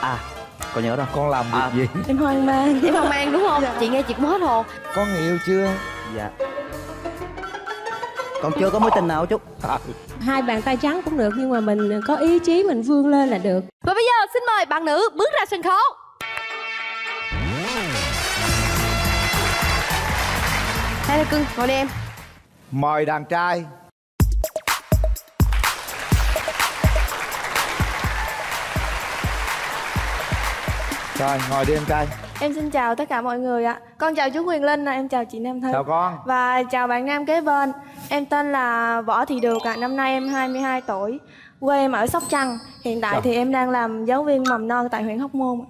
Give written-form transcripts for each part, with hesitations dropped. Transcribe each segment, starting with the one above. À, con nhớ rồi. Con làm việc gì? Em hoang mang. Em hoang mang đúng không? Dạ. Chị nghe chuyện hết hồn. Con người yêu chưa? Dạ. Con chưa có mối tình nào chút. Hai bàn tay trắng cũng được, nhưng mà mình có ý chí mình vươn lên là được. Và bây giờ xin mời bạn nữ bước ra sân khấu. Hai cưng, ngồi đi em. Mời đàn trai. Rồi, ngồi đi em trai. Em xin chào tất cả mọi người ạ. Con chào chú Quyền Linh, em chào chị Nam Thư. Chào con. Và chào bạn nam kế bên. Em tên là Võ Thị Được ạ, năm nay em 22 tuổi. Quê em ở Sóc Trăng. Hiện tại thì em đang làm giáo viên mầm non tại huyện Hóc Môn.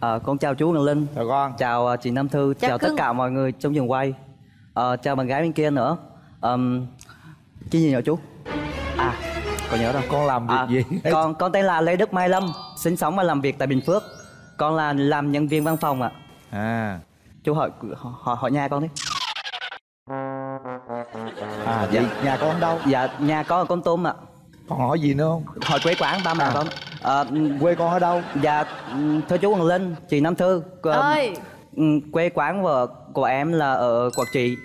Con chào chú Quyền Linh. Chào con. Chào chị Nam Thư, chào tất cả mọi người trong trường quay. Chào bạn gái bên kia nữa. Cái gì nhỏ chú? À, con nhớ rồi. Con làm việc gì? Con tên là Lê Đức Mai Lâm, sinh sống và làm việc tại Bình Phước. Con là làm nhân viên văn phòng ạ. Chú hỏi nhà con đi. Dạ. Nhà con đâu? Dạ, nhà con ở Con Tôm ạ. Con hỏi gì nữa không? Hỏi quê quán ba mẹ con. Quê con ở đâu? Dạ, thưa chú Hoàng Linh, chị Nam Thư, quê quán của em là ở Quảng Trị.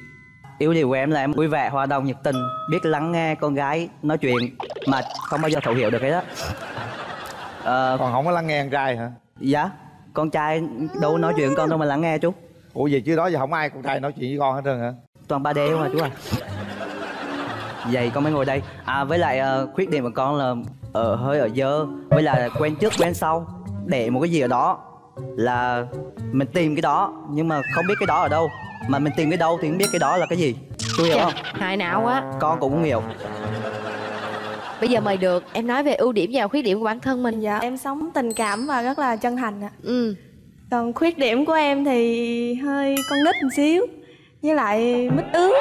Yêu điều của em là em vui vẻ, hòa đồng, nhiệt tình, biết lắng nghe con gái nói chuyện mà không bao giờ thấu hiểu được hết á. Còn không có lắng nghe con trai hả? Dạ, con trai đâu nói chuyện con đâu mà lắng nghe chú. Ủa vậy chứ đó giờ không ai con trai nói chuyện với con hết trơn hả? Toàn 3D không à chú à. Vậy con mới ngồi đây. Với lại khuyết điểm của con là hơi dơ. Với lại quen trước quen sau. Để một cái gì ở đó là mình tìm cái đó, nhưng mà không biết cái đó ở đâu. Mà mình tìm cái đâu thì không biết cái đó là cái gì. Chú hiểu không? Hại não quá. Con cũng không hiểu. Bây giờ mời Được, em nói về ưu điểm và khuyết điểm của bản thân mình. Dạ, em sống tình cảm và rất là chân thành ạ. Còn khuyết điểm của em thì hơi con nít một xíu. Với lại mít ướt.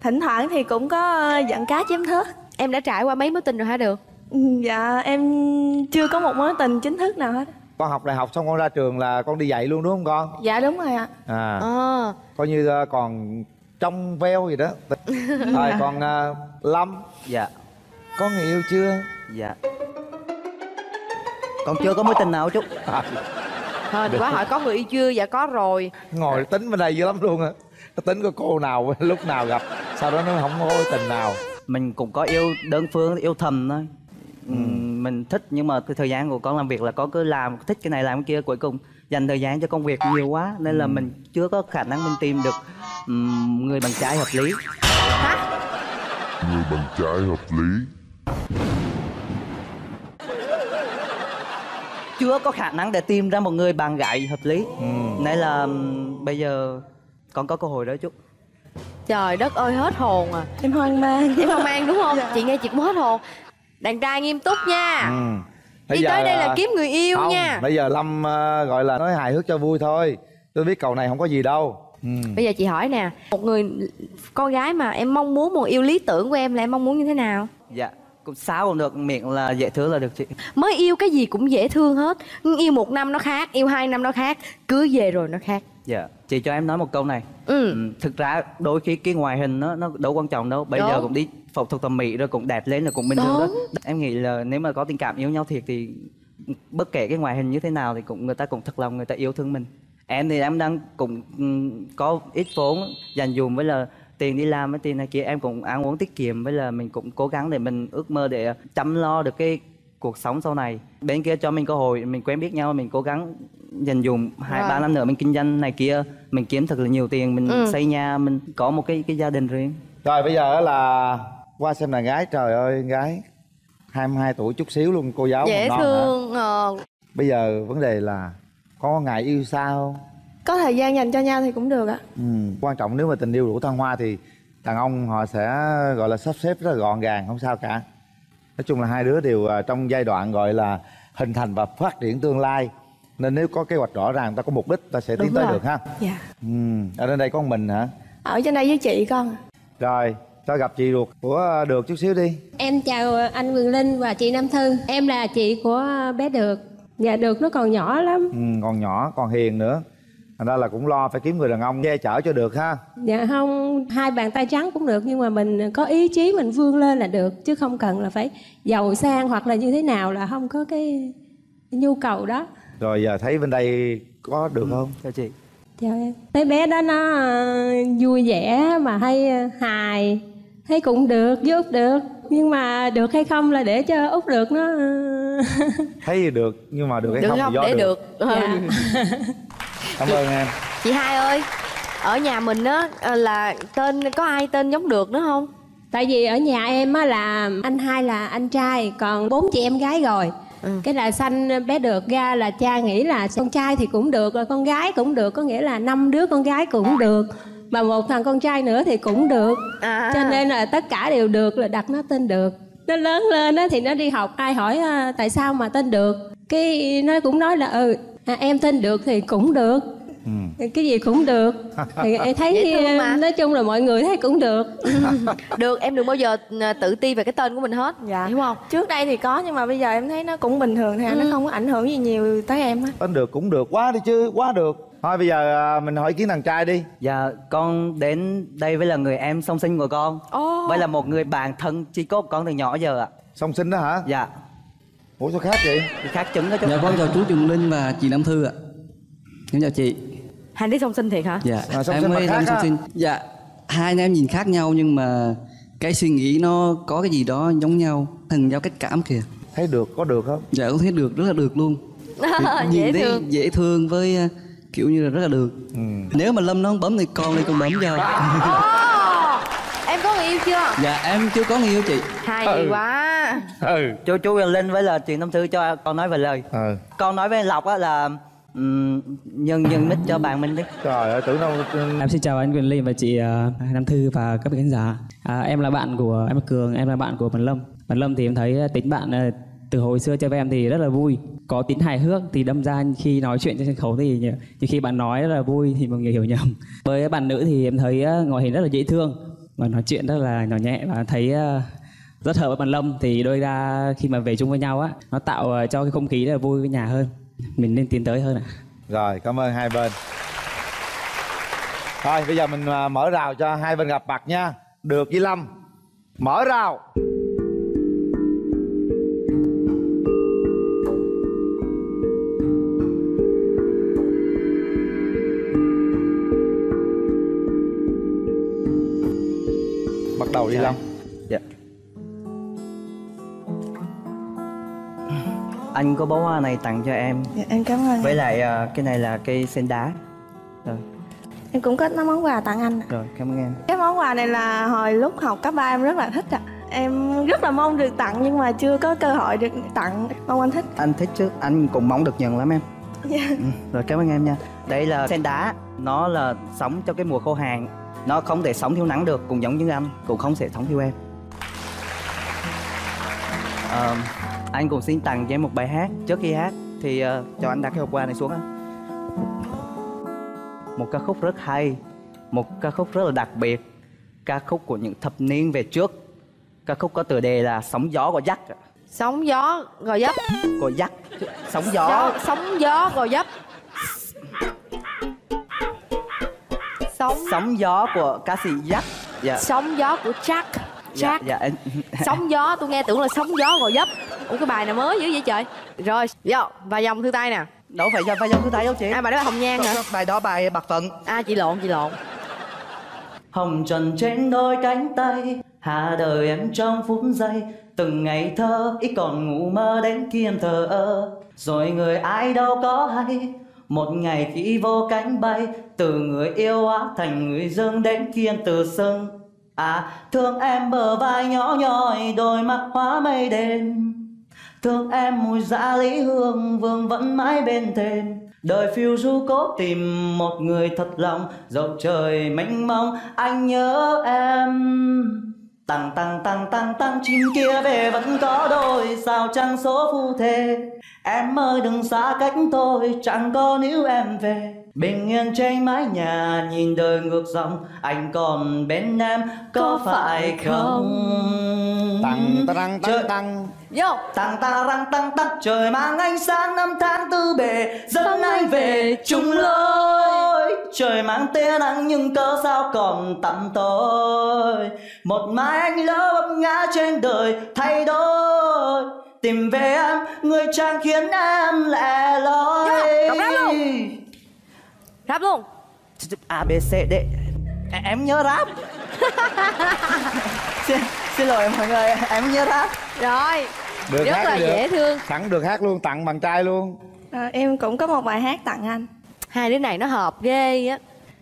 Thỉnh thoảng thì cũng có giận cá chém thớt. Em đã trải qua mấy mối tình rồi hả Được? Dạ, em chưa có một mối tình chính thức nào hết. Con học đại học xong con ra trường là con đi dạy luôn đúng không con? Dạ đúng rồi ạ. Coi như còn trong veo gì đó. Rồi còn Lâm. Dạ. Có người yêu chưa? Dạ. Con chưa có mối tình nào chút. Thôi quá hỏi có người yêu chưa? Dạ có rồi. Ngồi tính bên đây dữ lắm luôn á. Nó tính có cô nào lúc nào gặp sau đó nó không có tình nào. Mình cũng có yêu đơn phương, yêu thầm thôi. Mình thích nhưng mà cái thời gian của con làm việc là con cứ làm thích cái này làm cái kia, cuối cùng dành thời gian cho công việc nhiều quá nên là mình chưa có khả năng mình tìm được người bạn trai hợp lý. Người bạn trai hợp lý. Chưa có khả năng để tìm ra một người bạn gái hợp lý. Nên là bây giờ con có cơ hội đó chút. Trời đất ơi hết hồn à. Em hoang mang. Em hoang mang đúng không? Dạ. Chị nghe chuyện cũng hết hồn. Đàn trai nghiêm túc nha. Đi tới đây là kiếm người yêu không, nha. Bây giờ Lâm gọi là nói hài hước cho vui thôi. Tôi biết cậu này không có gì đâu. Bây giờ chị hỏi nè, một người con gái mà em mong muốn một yêu lý tưởng của em là em mong muốn như thế nào? Dạ, cũng xáo cũng được, miệng là dễ thương là được chị. Mới yêu cái gì cũng dễ thương hết. Yêu 1 năm nó khác, yêu 2 năm nó khác. Cưới về rồi nó khác. Dạ, chị cho em nói một câu này. Thực ra đôi khi cái ngoại hình nó đâu quan trọng đâu. Bây giờ cũng đi phẫu thuật thẩm mỹ rồi cũng đẹp lên là cũng bình thường đó. Em nghĩ là nếu mà có tình cảm yêu nhau thiệt thì bất kể cái ngoại hình như thế nào thì cũng người ta cũng thật lòng người ta yêu thương mình. Em thì em đang cũng có ít vốn dành dùm với là tiền đi làm với tiền này kia, em cũng ăn uống tiết kiệm với là mình cũng cố gắng để mình ước mơ để chăm lo được cái cuộc sống sau này. Bên kia cho mình cơ hội mình quen biết nhau, mình cố gắng dành dùm 2-3 năm nữa mình kinh doanh này kia, mình kiếm thật là nhiều tiền, mình xây nhà, mình có một cái gia đình riêng. Rồi bây giờ là qua xem là gái. Trời ơi gái 22 tuổi chút xíu luôn, cô giáo dễ thương. Bây giờ vấn đề là có ngại yêu xa không? Có thời gian dành cho nhau thì cũng được ạ. Quan trọng nếu mà tình yêu đủ thăng hoa thì đàn ông họ sẽ gọi là sắp xếp rất là gọn gàng, không sao cả. Nói chung là hai đứa đều trong giai đoạn gọi là hình thành và phát triển tương lai. Nên nếu có kế hoạch rõ ràng, ta có mục đích, ta sẽ tiến tới được ha. Dạ. Ở trên đây có mình hả? Ở trên đây với chị con. Rồi, cho gặp chị ruột của Được chút xíu đi. Em chào anh Quyền Linh và chị Nam Thư. Em là chị của bé Được. Dạ Được nó còn nhỏ lắm. Còn nhỏ, còn hiền nữa. Thành ra là cũng lo phải kiếm người đàn ông che chở cho được ha. Dạ không, hai bàn tay trắng cũng được. Nhưng mà mình có ý chí mình vươn lên là được. Chứ không cần là phải giàu sang hoặc là như thế nào, là không có cái nhu cầu đó. Rồi giờ thấy bên đây có được không? Chào chị. Chào em. Thấy bé đó nó vui vẻ mà hay hài, thấy cũng được, giúp được. Nhưng mà được hay không là để cho Út được nó... Thấy được, nhưng mà được hay không thì do để được. Dạ. Cảm ơn em. Chị Hai ơi, ở nhà mình á là tên có ai tên giống được nữa không? Tại vì ở nhà em á là anh Hai là anh trai, còn 4 chị em gái rồi. Cái là sanh bé Được ra là cha nghĩ là con trai thì cũng được, rồi con gái cũng được, có nghĩa là 5 đứa con gái cũng được, mà 1 thằng con trai nữa thì cũng được. Cho nên là tất cả đều được, là đặt nó tên Được. Nó lớn lên á thì nó đi học, ai hỏi tại sao mà tên Được, cái nó cũng nói là em tên Được thì cũng được. Cái gì cũng được thì em thấy nói chung là mọi người thấy cũng được. Được, em đừng bao giờ tự ti về cái tên của mình hết, dạ, hiểu không? Trước đây thì có, nhưng mà bây giờ em thấy nó cũng bình thường thôi, nó không có ảnh hưởng gì nhiều tới em á. Tên Được cũng được quá đi chứ, quá được. Thôi bây giờ mình hỏi ý kiến thằng trai đi. Dạ, con đến đây với là người em song sinh của con. Vậy là một người bạn thân chi cốt con từ nhỏ giờ ạ. Song sinh đó hả? Dạ. Ủa sao khác vậy? Khác chứng đó chứ. Dạ con chào chú Quyền Linh và chị Nam Thư ạ. Em chào chị. Hai đứa song sinh thiệt hả? Dạ, em với Lâm song sinh. Dạ, hai anh em nhìn khác nhau nhưng mà cái suy nghĩ nó có cái gì đó giống nhau, thành giao cách cảm kìa. Thấy Được có được không? Dạ, cũng thấy Được, rất là được luôn. Nhìn thấy dễ thương với kiểu như là rất là được. Nếu mà Lâm nó không bấm thì con đây con bấm cho. Em có người yêu chưa? Dạ, em chưa có người yêu chị. Hay quá. Chú Quyền Linh với là chuyện tâm sự cho con nói vài lời. Con nói với Lộc á là nhân mít cho bạn mình đi. Trời ơi, tưởng đâu. Em xin chào anh Quyền Linh và chị Nam Thư và các vị khán giả. Em là bạn của em Cường, em là bạn của Bình Lâm. Bình Lâm thì em thấy tính bạn từ hồi xưa chơi với em thì rất là vui, có tính hài hước, thì đâm ra khi nói chuyện trên sân khấu thì nhiều khi bạn nói rất là vui thì mọi người hiểu nhầm. Với bạn nữ thì em thấy ngoại hình rất là dễ thương và nói chuyện rất là nhỏ nhẹ, và thấy rất hợp với bạn Lâm. Thì đôi ra khi mà về chung với nhau á, nó tạo cho cái không khí rất là vui với nhà hơn. Mình nên tiến tới hơn ạ. Rồi, cảm ơn hai bên. Thôi bây giờ mình mở rào cho hai bên gặp mặt nha. Được với Lâm, mở rào. Bắt đầu đi Lâm. Dạ. Anh có bó hoa này tặng cho em. Dạ, em cảm ơn. Với lại cái này là cây sen đá. Rồi. Em cũng có món quà tặng anh. Rồi, cảm ơn em. Cái món quà này là hồi lúc học cấp 3 em rất là thích ạ. Em rất là mong được tặng nhưng mà chưa có cơ hội được tặng. Mong anh thích. Anh thích chứ, anh cũng mong được nhận lắm em. Dạ. Rồi, cảm ơn em nha. Đây là sen đá, nó là sống trong cái mùa khô hạn. Nó không thể sống thiếu nắng được, cũng giống như anh, cũng không thể sống thiếu em. Anh cũng xin tặng cho em một bài hát. Trước khi hát thì cho anh đặt cái hộp quà này xuống. Một ca khúc rất hay, một ca khúc rất là đặc biệt, ca khúc của những thập niên về trước. Ca khúc có tựa đề là Sóng Gió của Jack. Sóng gió gò dấp. Gò dấp. Sóng gió. Sóng gió gò dấp. Sóng gió của ca sĩ Jack. Dạ. Sóng gió của Jack. Jack. Dạ, dạ. Sóng gió, tôi nghe tưởng là sóng gió gò dấp. Ủa cái bài này mới dữ vậy trời. Rồi, vô, và dòng thư tay nè. Đâu phải dòng, phải dòng thư tay đâu chị. À bài đó là Hồng Nhan hả? Bài đó bài Bạc Phận. À chị lộn, chị lộn. Hồng trần trên đôi cánh tay, hạ đời em trong phút giây. Từng ngày thơ, ít còn ngủ mơ đến khi em thờ ơ. Rồi người ai đâu có hay, một ngày khi vô cánh bay. Từ người yêu á thành người dưng đến khi em từ sưng. À thương em bờ vai nhỏ nhoi, đôi mắt hóa mây đêm. Thương em mùi dã lý hương, vương vẫn mãi bên thềm. Đời phiêu du cố tìm một người thật lòng, dẫu trời mênh mông anh nhớ em. Tằng tằng tằng tằng tằng chim kia về vẫn có đôi, sao chẳng số phu thê. Em ơi đừng xa cách tôi, chẳng có níu em về. Bình yên trên mái nhà nhìn đời ngược dòng, anh còn bên em có phải không? Tằng tằng tằng tằng. Yo, tằng ta răng tằng tắc, trời mang ánh sáng năm tháng tư bề, dẫn anh về chung lối. Trời mang tia nắng nhưng cớ sao còn tặng tôi một mai anh lỡ vấp ngã trên đời thay đổi. Tìm về em người chàng khiến em lẻ loi. Rap luôn. A, B, C, D. Em nhớ rap. Xin lỗi mọi người, em nhớ rap. Rồi, được, rất là dễ thương. Sẵn được hát luôn, tặng bạn trai luôn. Em cũng có một bài hát tặng anh. Hai đứa này nó hợp ghê á.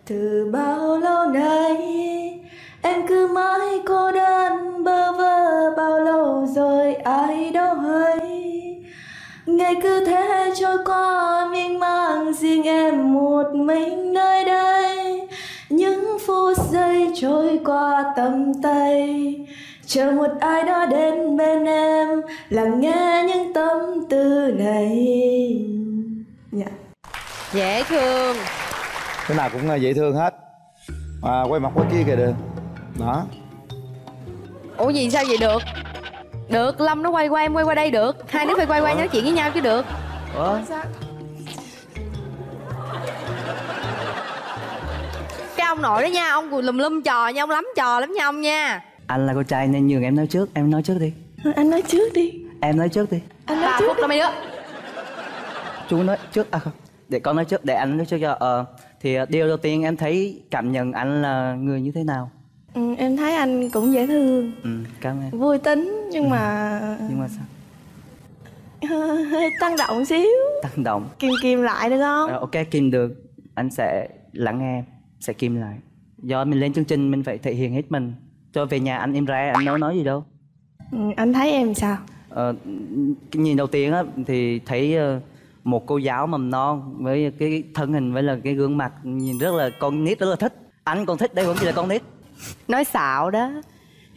Từ bao lâu nay em cứ mãi cô đơn bơ vơ, bao lâu rồi ai đâu hay. Ngày cứ thế trôi qua mênh mang, riêng em một mình nơi đây. Những phút giây trôi qua tầm tay, chờ một ai đó đến bên em, lắng nghe những tâm tư này. Yeah. Dễ thương. Cái nào cũng dễ thương hết. À, quay mặt qua kia kìa được. Đó. Ủa gì sao vậy được? Được, Lâm nó quay qua em quay qua đây được. Hai đứa phải quay qua nói chuyện với nhau chứ được. Ủa? Cái ông nội đó nha, ông còn lùm trò nha, ông lắm trò lắm nha ông nha. Anh là con trai nên nhường em nói trước, em nói trước đi. Anh nói trước đi. Em nói trước đi. Anh nói 3 phút đó mấy đứa. Chú nói trước, à không, để con nói trước, để anh nói trước cho. Thì điều đầu tiên em thấy cảm nhận anh là người như thế nào? Ừ, em thấy anh cũng dễ thương. Ừ, cảm ơn. Vui tính nhưng mà... Nhưng mà sao? Hơi tăng động xíu. Tăng động. Kìm lại được không? Ok, kìm được. Anh sẽ lắng nghe em, sẽ kìm lại. Do mình lên chương trình mình phải thể hiện hết mình. Cho về nhà anh em ra, anh đâu nói gì đâu. Ừ, anh thấy em sao? Nhìn đầu tiên á, thì thấy... một cô giáo mầm non với cái thân hình với là cái gương mặt nhìn rất là con nít, rất là thích. Anh còn thích đây cũng chỉ là con nít. Nói xạo đó,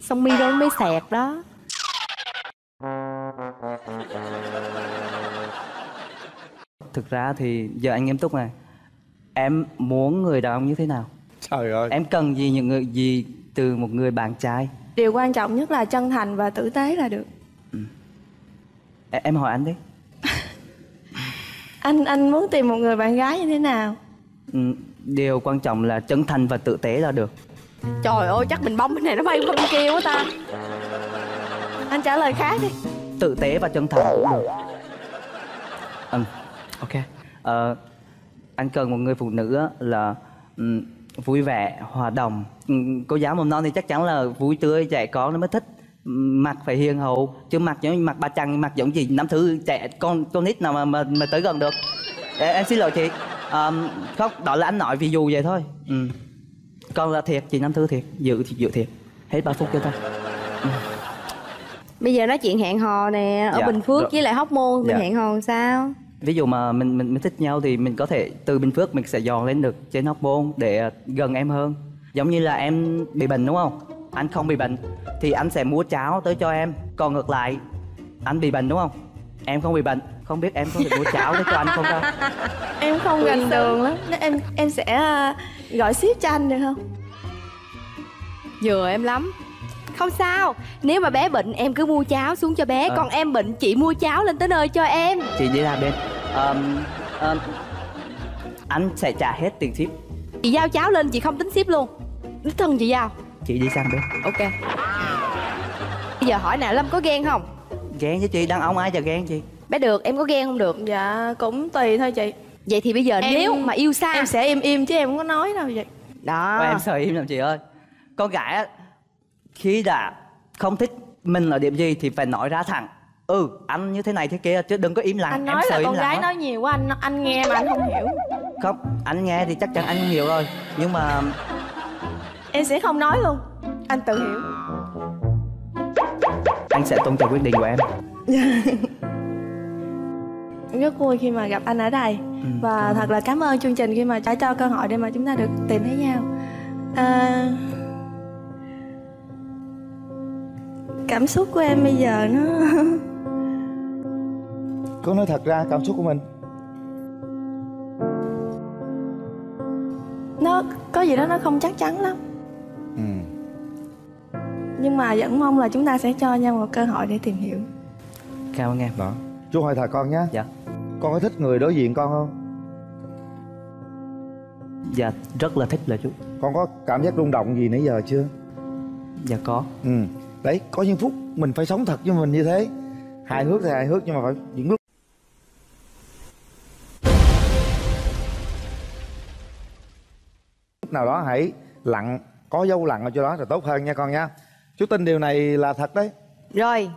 xong mi đen mới sẹt đó. Thực ra thì giờ anh nghiêm túc này, em muốn người đàn ông như thế nào? Trời ơi. Em cần gì, những người gì từ một người bạn trai? Điều quan trọng nhất là chân thành và tử tế là được. Ừ. Em hỏi anh đi. Anh muốn tìm một người bạn gái như thế nào? Điều quan trọng là chân thành và tử tế là được. Trời ơi, chắc mình bông bên này nó bay qua bên kia quá ta. Anh trả lời khác đi. Tử tế và chân thành cũng được. Ok. Anh cần một người phụ nữ là vui vẻ, hòa đồng. Cô giáo mầm non thì chắc chắn là vui tươi, trẻ con nó mới thích. Mặt phải hiền hậu chứ mặc giống mặt bà Trần, mặc giống gì Nam Thư, trẻ con nít nào mà tới gần được. Em xin lỗi chị, khóc đó là anh nói ví dụ vậy thôi. Con là thiệt, chị Nam Thư thiệt, dự thiệt hết 3 phút cho ta. Bây giờ nói chuyện hẹn hò nè, ở Bình Phước với lại Hóc Môn mình hẹn hò sao? Ví dụ mà mình thích nhau thì mình có thể từ Bình Phước mình sẽ dọn lên được trên Hóc Môn để gần em hơn. Giống như là em bị bệnh đúng không? Anh không bị bệnh thì anh sẽ mua cháo tới cho em. Còn ngược lại, anh bị bệnh đúng không? Em không bị bệnh, không biết em có thể mua cháo tới cho anh không ta? Em không gành đường lắm. Em sẽ gọi ship cho anh được không? Vừa em lắm. Không sao, nếu mà bé bệnh em cứ mua cháo xuống cho bé. Còn em bệnh chị mua cháo lên tới nơi cho em. Chị đi làm đi. Anh sẽ trả hết tiền ship. Chị giao cháo lên, chị không tính ship luôn. Đích thân chị giao. Chị đi sang bên. Ok. Bây giờ hỏi nào, Lâm có ghen không? Ghen chứ chị, đàn ông ai chả ghen chị. Bé được, em có ghen không được? Dạ, cũng tùy thôi chị. Vậy thì bây giờ em... nếu mà yêu xa em sẽ im chứ em không có nói đâu vậy. Đó. Ôi, em sợ im làm chị ơi. Con gái khi đã không thích mình ở điểm gì thì phải nói ra thẳng. Anh như thế này thế kia chứ đừng có im lặng. Anh nói em sợ là con gái nói nhiều quá, anh nghe mà anh không hiểu. Không, anh nghe thì chắc chắn anh hiểu rồi. Nhưng mà... em sẽ không nói luôn, anh tự hiểu. Anh sẽ tôn trọng quyết định của em. Rất vui khi mà gặp anh ở đây. Và thật là cảm ơn chương trình khi mà đã cho cơ hội để mà chúng ta được tìm thấy nhau. Cảm xúc của em bây giờ nó... Cứ nói thật ra cảm xúc của mình. Nó có gì đó nó không chắc chắn lắm. Nhưng mà vẫn mong là chúng ta sẽ cho nhau một cơ hội để tìm hiểu. Cảm ơn em. Đó. Chú hỏi thật con nhé. Dạ. Con có thích người đối diện con không? Dạ, rất là thích là chú. Con có cảm giác rung động gì nãy giờ chưa? Dạ có. Đấy, có những phút mình phải sống thật với mình như thế. Hài hước thì hài hước nhưng mà phải những lúc nào đó hãy lặn, có dấu lặn ở chỗ đó là tốt hơn nha con nha. Chú tin điều này là thật đấy. Rồi,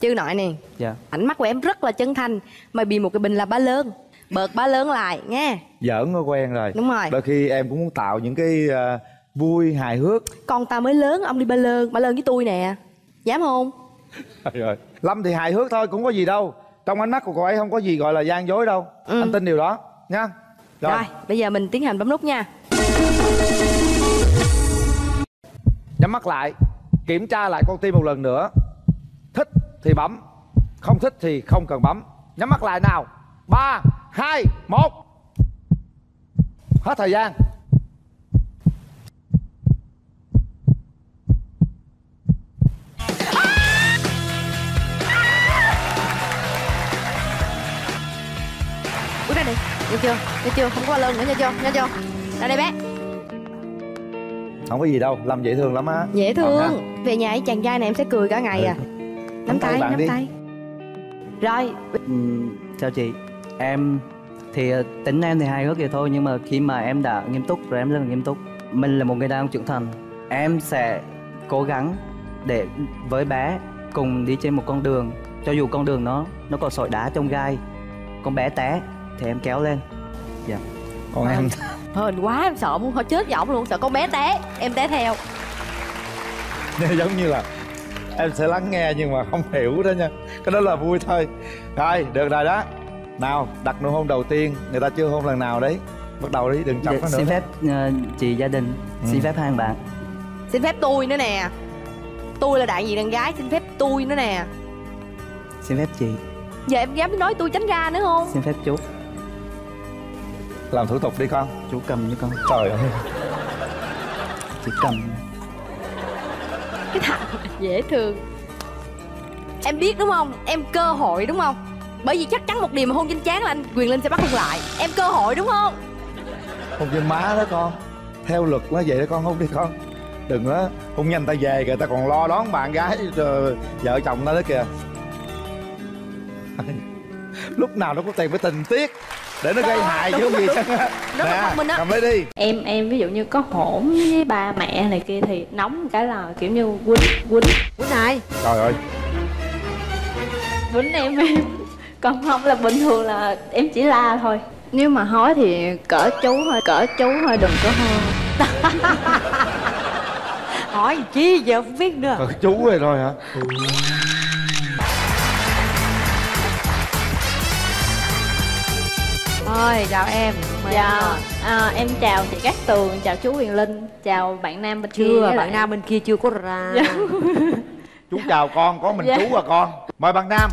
chứ nội nè. Dạ. Ánh mắt của em rất là chân thành. Mà bị một cái bình là bá lớn, bợt bá lớn lại nha. Giỡn nó quen rồi. Đúng rồi. Đôi khi em cũng muốn tạo những cái vui hài hước. Con ta mới lớn, ông đi bá lớn với tôi nè. Dám không? Rồi. Lâm thì hài hước thôi, cũng có gì đâu. Trong ánh mắt của cô ấy không có gì gọi là gian dối đâu. Anh tin điều đó nha. Rồi, bây giờ mình tiến hành bấm nút nha. Nhắm mắt lại, kiểm tra lại con tim một lần nữa. Thích thì bấm, không thích thì không cần bấm. Nhắm mắt lại nào. 3, 2, 1. Hết thời gian. Bước ra đi. Nghe chưa? Nghe chưa? Không có lơn nữa nghe chưa? Nghe chưa? Ra đây bé. Không có gì đâu, Lâm dễ thương lắm á. Dễ thương. Về nhà với chàng trai này em sẽ cười cả ngày à. Nắm tay, nắm tay. Rồi. Chào chị. Em thì tính em thì hài hước vậy thôi, nhưng mà khi mà em đã nghiêm túc rồi em rất là nghiêm túc. Mình là một người đàn ông trưởng thành. Em sẽ cố gắng để với bé cùng đi trên một con đường, cho dù con đường nó còn sỏi đá trong gai. Con bé té thì em kéo lên. Dạ. Còn em hên quá, em sợ muốn chết giọng luôn, sợ con bé té, em té theo. Giống như là em sẽ lắng nghe nhưng mà không hiểu đó nha. Cái đó là vui thôi. Rồi, được rồi đó. Nào, đặt nụ hôn đầu tiên, người ta chưa hôn lần nào đấy. Bắt đầu đi, đừng chậm nó nữa. Xin phép chị gia đình, xin phép hai bạn. Xin phép tôi nữa nè. Tôi là đại diện đàn gái, xin phép tôi nữa nè. Xin phép chị. Giờ em dám nói tôi tránh ra nữa không? Xin phép chú. Làm thủ tục đi con. Chú cầm với con. Trời ơi. Chị cầm. Cái thằng dễ thương. Em biết đúng không? Em cơ hội đúng không? Bởi vì chắc chắn một điều mà hôn trên trán là anh Quyền Linh sẽ bắt hôn lại. Em cơ hội đúng không? Hôn trên má đó con. Theo luật quá vậy đó con, hôn đi con. Đừng á, hôn nhanh ta về kìa, ta còn lo đón bạn gái vợ chồng ta đó kìa. Lúc nào nó cũng tìm với tình tiết để nó gây hại chứ gì chứ. Nè, cầm lấy đi. Em ví dụ như có hổn với ba mẹ này kia thì nóng cái là kiểu như quýnh ai. Trời ơi. Quýnh em. Còn không là bình thường là em chỉ la thôi. Nếu mà hói thì cỡ chú thôi đừng có hôi. Hỏi chi giờ không biết nữa. Cỡ chú rồi thôi hả? Ôi, chào em. Chào. Em chào chị Cát Tường, chào chú Quyền Linh, chào bạn nam bên kia. Chưa, bạn nam bên kia chưa có ra. Chú chào con, có mình chú và con. Mời bạn nam.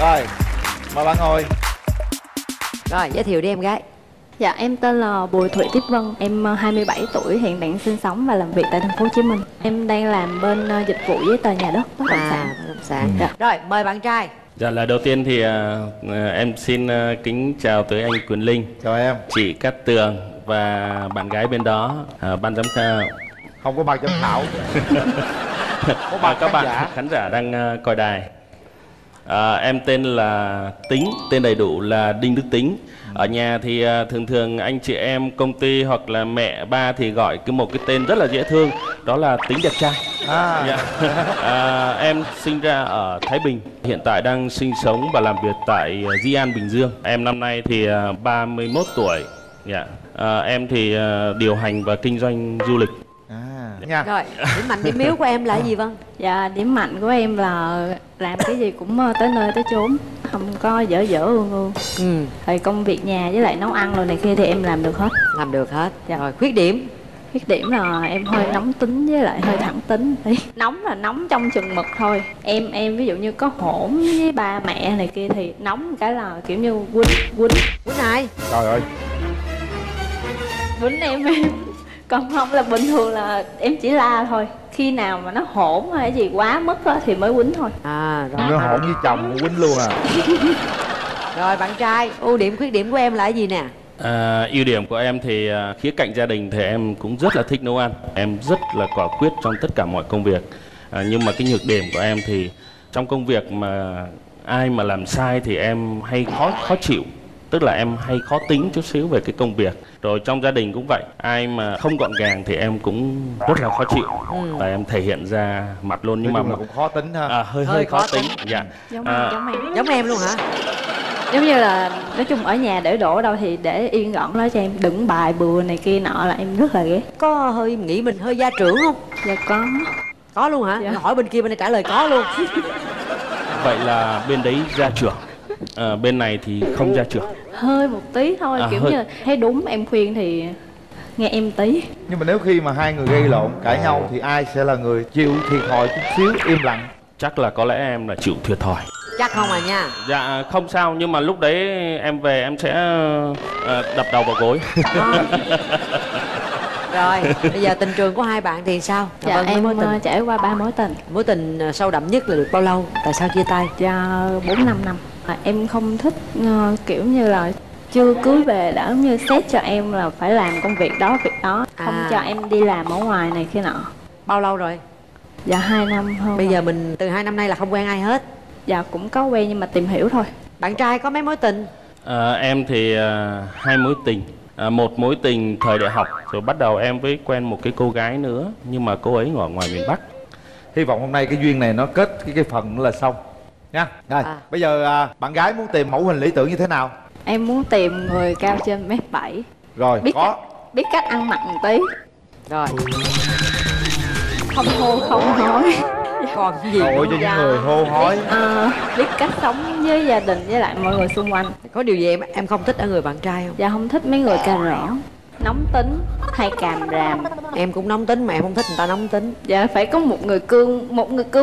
Rồi, mời bạn ngồi. Rồi, giới thiệu đi em gái. Dạ, em tên là Bùi Thủy Tiếp Vân. Em 27 tuổi, hiện đang sinh sống và làm việc tại thành phố Hồ Chí Minh. Em đang làm bên dịch vụ giấy tờ nhà đất, bất động sản. Dạ. Rồi, mời bạn trai. Dạ, là đầu tiên thì em xin kính chào tới anh Quyền Linh. Chào em. Chị Cát Tường và bạn gái bên đó, ban giám khảo. Không có ban giám khảo. Có ban các bạn khán giả đang coi đài. Em tên là Tính, tên đầy đủ là Đinh Đức Tính. Ở nhà thì thường thường anh chị em, công ty hoặc là mẹ ba thì gọi một cái tên rất là dễ thương, đó là Tính đẹp trai. Em sinh ra ở Thái Bình, hiện tại đang sinh sống và làm việc tại Dĩ An, Bình Dương. Em năm nay thì 31 tuổi. Em thì điều hành và kinh doanh du lịch. Rồi, điểm mạnh điểm yếu của em là gì Vân? Dạ, điểm mạnh của em là làm cái gì cũng tới nơi tới chốn, không có dở ương. Thì công việc nhà với lại nấu ăn rồi này kia thì em làm được hết. Làm được hết. Dạ. Rồi, khuyết điểm? Khuyết điểm là em hơi nóng tính với lại hơi thẳng tính. Nóng là nóng trong chừng mực thôi. Em ví dụ như có hổn với ba mẹ này kia thì nóng cái là kiểu như quýnh ai. Trời ơi. Quýnh em. Còn không là bình thường là em chỉ la thôi. Khi nào mà nó hỗn hay gì quá mất đó, thì mới quýnh thôi. Rồi. Nó hỗn với chồng cũng quýnh luôn à. Rồi bạn trai, ưu điểm khuyết điểm của em là gì nè? Ưu điểm của em thì khía cạnh gia đình thì em cũng rất là thích nấu ăn. Em rất là quả quyết trong tất cả mọi công việc. Nhưng mà cái nhược điểm của em thì trong công việc mà ai mà làm sai thì em hay khó chịu. Tức là em hay khó tính chút xíu về cái công việc. Rồi trong gia đình cũng vậy, ai mà không gọn gàng thì em cũng rất là khó chịu. Và em thể hiện ra mặt luôn. Nhưng mà cũng khó tính ha. Hơi khó tính. Dạ. Giống em luôn hả? Giống như là nói chung ở nhà để đổ đâu thì để yên gọn đó cho em, đựng bài bừa này kia nọ là em rất là ghét. Có hơi nghĩ mình hơi gia trưởng không? Dạ có. Có luôn hả? Dạ. Hỏi bên kia bên này trả lời có luôn. Vậy là bên đấy gia trưởng, bên này thì không gia trưởng. Hơi một tí thôi, kiểu hơi. Như thấy đúng em khuyên thì nghe em tí. Nhưng mà nếu khi mà hai người gây lộn cãi nhau thì ai sẽ là người chịu thiệt thòi chút xíu, im lặng? Chắc là có lẽ em là chịu thiệt thòi. Chắc không à nha. Dạ không sao, nhưng mà lúc đấy em về em sẽ đập đầu vào gối. Rồi, bây giờ tình trường của hai bạn thì sao? Dạ, em trải qua 3 mối tình. Mối tình sâu đậm nhất là được bao lâu? Tại sao chia tay? Dạ, 4-5 năm. Em không thích kiểu như là chưa cưới về đã như xét cho em là phải làm công việc đó, không cho em đi làm ở ngoài này kia nọ. Bao lâu rồi? Dạ, 2 năm hơn. Bây giờ mình từ 2 năm nay là không quen ai hết? Dạ, cũng có quen nhưng mà tìm hiểu thôi. Bạn trai có mấy mối tình? Em thì 2 mối tình. Một mối tình thời đại học, rồi bắt đầu em với quen một cái cô gái nữa, nhưng mà cô ấy ở ngoài miền Bắc. Hy vọng hôm nay cái duyên này nó kết cái phần là xong nha. Rồi bây giờ bạn gái muốn tìm mẫu hình lý tưởng như thế nào? Em muốn tìm người cao trên 1m7. Rồi biết cách ăn mặc một tí. Rồi không hô không hói. Còn gì nữa cho những người hô hói. Biết cách sống với gia đình với lại mọi người xung quanh. Có điều gì em không thích ở người bạn trai không? Dạ không thích mấy người cà rỡ, nóng tính hay càm ràm. Em cũng nóng tính mà em không thích người ta nóng tính. Dạ phải có một người cương,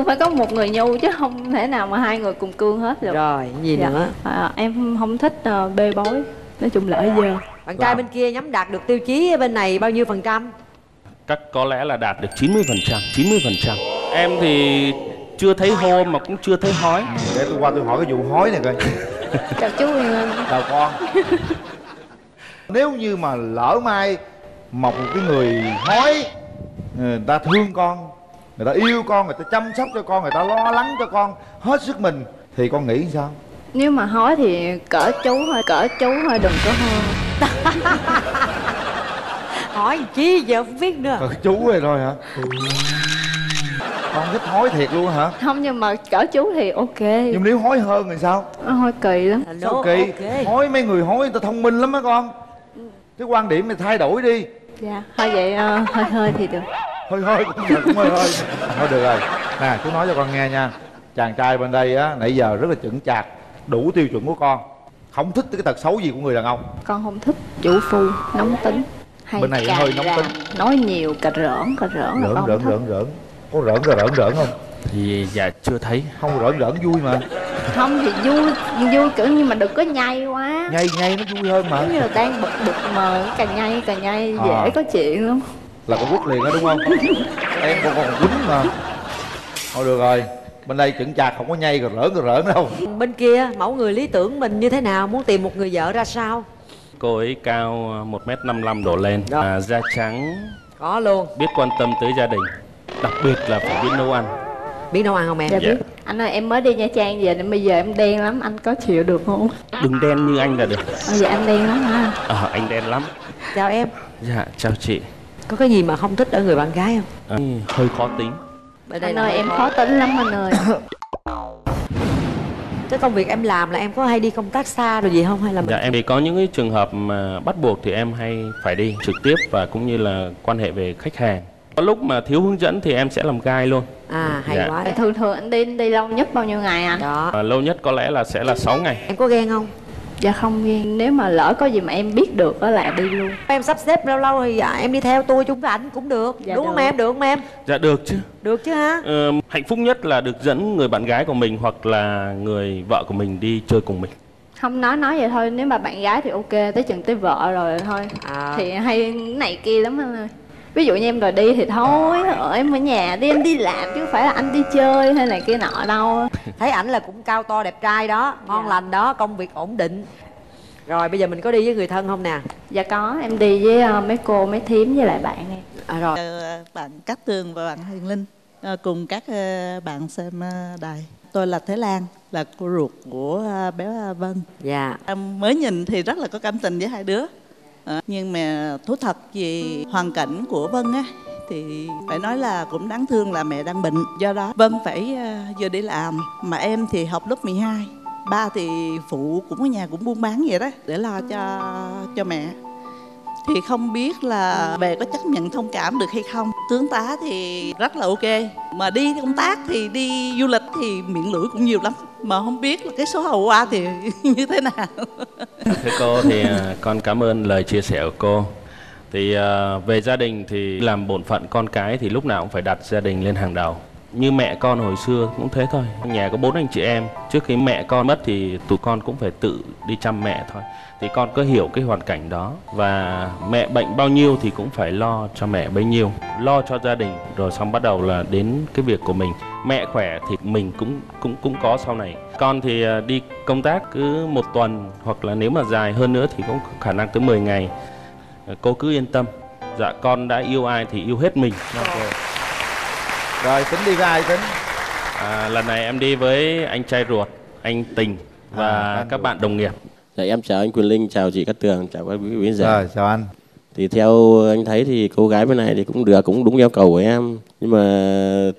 phải có một người nhu chứ không thể nào mà hai người cùng cương hết được. Rồi gì nữa? Em không thích bê bối, nói chung là ở dơ. Bạn trai bên kia nhắm đạt được tiêu chí bên này bao nhiêu phần trăm? Chắc có lẽ là đạt được 90%. 90%. Em thì chưa thấy hô mà cũng chưa thấy hói. Để tôi qua tôi hỏi cái vụ hói này coi. Chào chú Nguyên Linh. Chào con. Nếu như mà lỡ mai một cái người hói, người ta thương con, người ta yêu con, người ta chăm sóc cho con, người ta lo lắng cho con hết sức mình, thì con nghĩ sao? Nếu mà hói thì cỡ chú thôi đừng có hô. Hỏi chi giờ không biết nữa. Cỡ chú rồi thôi hả? Con thích hói thiệt luôn hả? Không, nhưng mà cỡ chú thì ok. Nhưng nếu hói hơn thì sao? Hói kỳ lắm. Sao kỳ? Okay. Hói mấy người hói người ta thông minh lắm á con. Cái quan điểm này thay đổi đi. Dạ, thôi vậy hơi thì được. Hơi hơi cũng hơi. Thôi được rồi. Nè, chú nói cho con nghe nha. Chàng trai bên đây á, nãy giờ rất là chững chạc, đủ tiêu chuẩn của con. Không thích cái tật xấu gì của người đàn ông? Con không thích chủ phu, nóng tính. Hay bên này hơi nóng tính. Nói nhiều, cà rỡn là con không thích. Có rỡn không? Thì dạ chưa thấy. Không rỡn vui mà. Không thì vui kiểu như mà đừng có nhây quá. Nhây nó vui hơn mà. Giống như là đang bực mờ, càng nhây dễ có chuyện lắm. Là con quýt liền đó đúng không? Em còn quýnh mà. Thôi được rồi. Bên đây chững chạc không có nhây rỡn đâu. Bên kia mẫu người lý tưởng mình như thế nào? Muốn tìm một người vợ ra sao? Cô ấy cao 1m55 đổ lên, da trắng. Có luôn. Biết quan tâm tới gia đình. Đặc biệt là phải biết nấu ăn. Biết nấu ăn không em? Dạ biết. Anh ơi em mới đi Nha Trang về nên bây giờ em đen lắm, anh có chịu được không? Đừng đen như anh là được. Dạ anh đen lắm ha. Anh đen lắm. Chào em. Dạ chào chị. Có cái gì mà không thích ở người bạn gái không? Hơi khó tính. Anh ơi em khó tính lắm anh ơi. Cái công việc em làm là em có hay đi công tác xa rồi gì không hay là mình... Dạ em thì có những cái trường hợp mà bắt buộc thì em hay phải đi trực tiếp, và cũng như là quan hệ về khách hàng. Có lúc mà thiếu hướng dẫn thì em sẽ làm guide luôn. Hay dạ. Quá. Thường anh đi lâu nhất bao nhiêu ngày anh? Đó. Lâu nhất có lẽ là sẽ là 6 ngày. Em có ghen không? Dạ không ghen. Nếu mà lỡ có gì mà em biết được đó là đi luôn. Em sắp xếp lâu lâu thì em đi theo tour chung với ảnh cũng được. Dạ, đúng được. Không em? Được không em? Dạ được chứ. Được chứ hả? Hạnh phúc nhất là được dẫn người bạn gái của mình hoặc là người vợ của mình đi chơi cùng mình. Không nói vậy thôi. Nếu mà bạn gái thì ok, tới chừng tới vợ rồi thôi. Thì hay này kia lắm anh ơi. Ví dụ như em đòi đi thì thôi, em ở nhà đi, em đi làm chứ không phải là anh đi chơi hay này kia nọ đâu. Thấy ảnh là cũng cao to đẹp trai đó, ngon lành đó, công việc ổn định. Rồi bây giờ mình có đi với người thân không nè? Dạ có, em đi với mấy cô, mấy thím với lại bạn em. Rồi. Bạn Cát Tường và bạn Quyền Linh cùng các bạn xem đài. tôi là Thái Lan, là cô ruột của bé Vân. Dạ. Mới nhìn thì rất là có cảm tình với hai đứa. Nhưng mà thú thật về hoàn cảnh của Vân á, thì phải nói là cũng đáng thương là mẹ đang bệnh. Do đó Vân phải vừa đi làm, mà em thì học lớp 12. Ba thì phụ cũng ở nhà cũng buôn bán vậy đó, để lo cho mẹ. Thì không biết là về có chấp nhận thông cảm được hay không. Tướng tá thì rất là ok, mà đi công tác thì đi du lịch thì miệng lưỡi cũng nhiều lắm, mà không biết là cái số hậu qua thì như thế nào. Thưa cô thì con cảm ơn lời chia sẻ của cô. Thì về gia đình thì làm bổn phận con cái thì lúc nào cũng phải đặt gia đình lên hàng đầu. Như mẹ con hồi xưa cũng thế thôi. Nhà có 4 anh chị em. Trước khi mẹ con mất thì tụi con cũng phải tự đi chăm mẹ thôi. Thì con có hiểu cái hoàn cảnh đó. Và mẹ bệnh bao nhiêu thì cũng phải lo cho mẹ bấy nhiêu, lo cho gia đình. Rồi xong bắt đầu là đến cái việc của mình. Mẹ khỏe thì mình cũng có sau này. Con thì đi công tác cứ 1 tuần, hoặc là nếu mà dài hơn nữa thì cũng khả năng tới 10 ngày. Cô cứ yên tâm. Dạ, con đã yêu ai thì yêu hết mình. Rồi, Tính đi với ai Tính? Lần này em đi với anh trai ruột, anh Tình và các bạn đồng nghiệp. Dạ, em chào anh Quyền Linh, chào chị Cát Tường, chào các quý vị giả. Rồi, chào anh. Thì theo anh thấy thì cô gái bên này thì cũng được, cũng đúng yêu cầu của em. Nhưng mà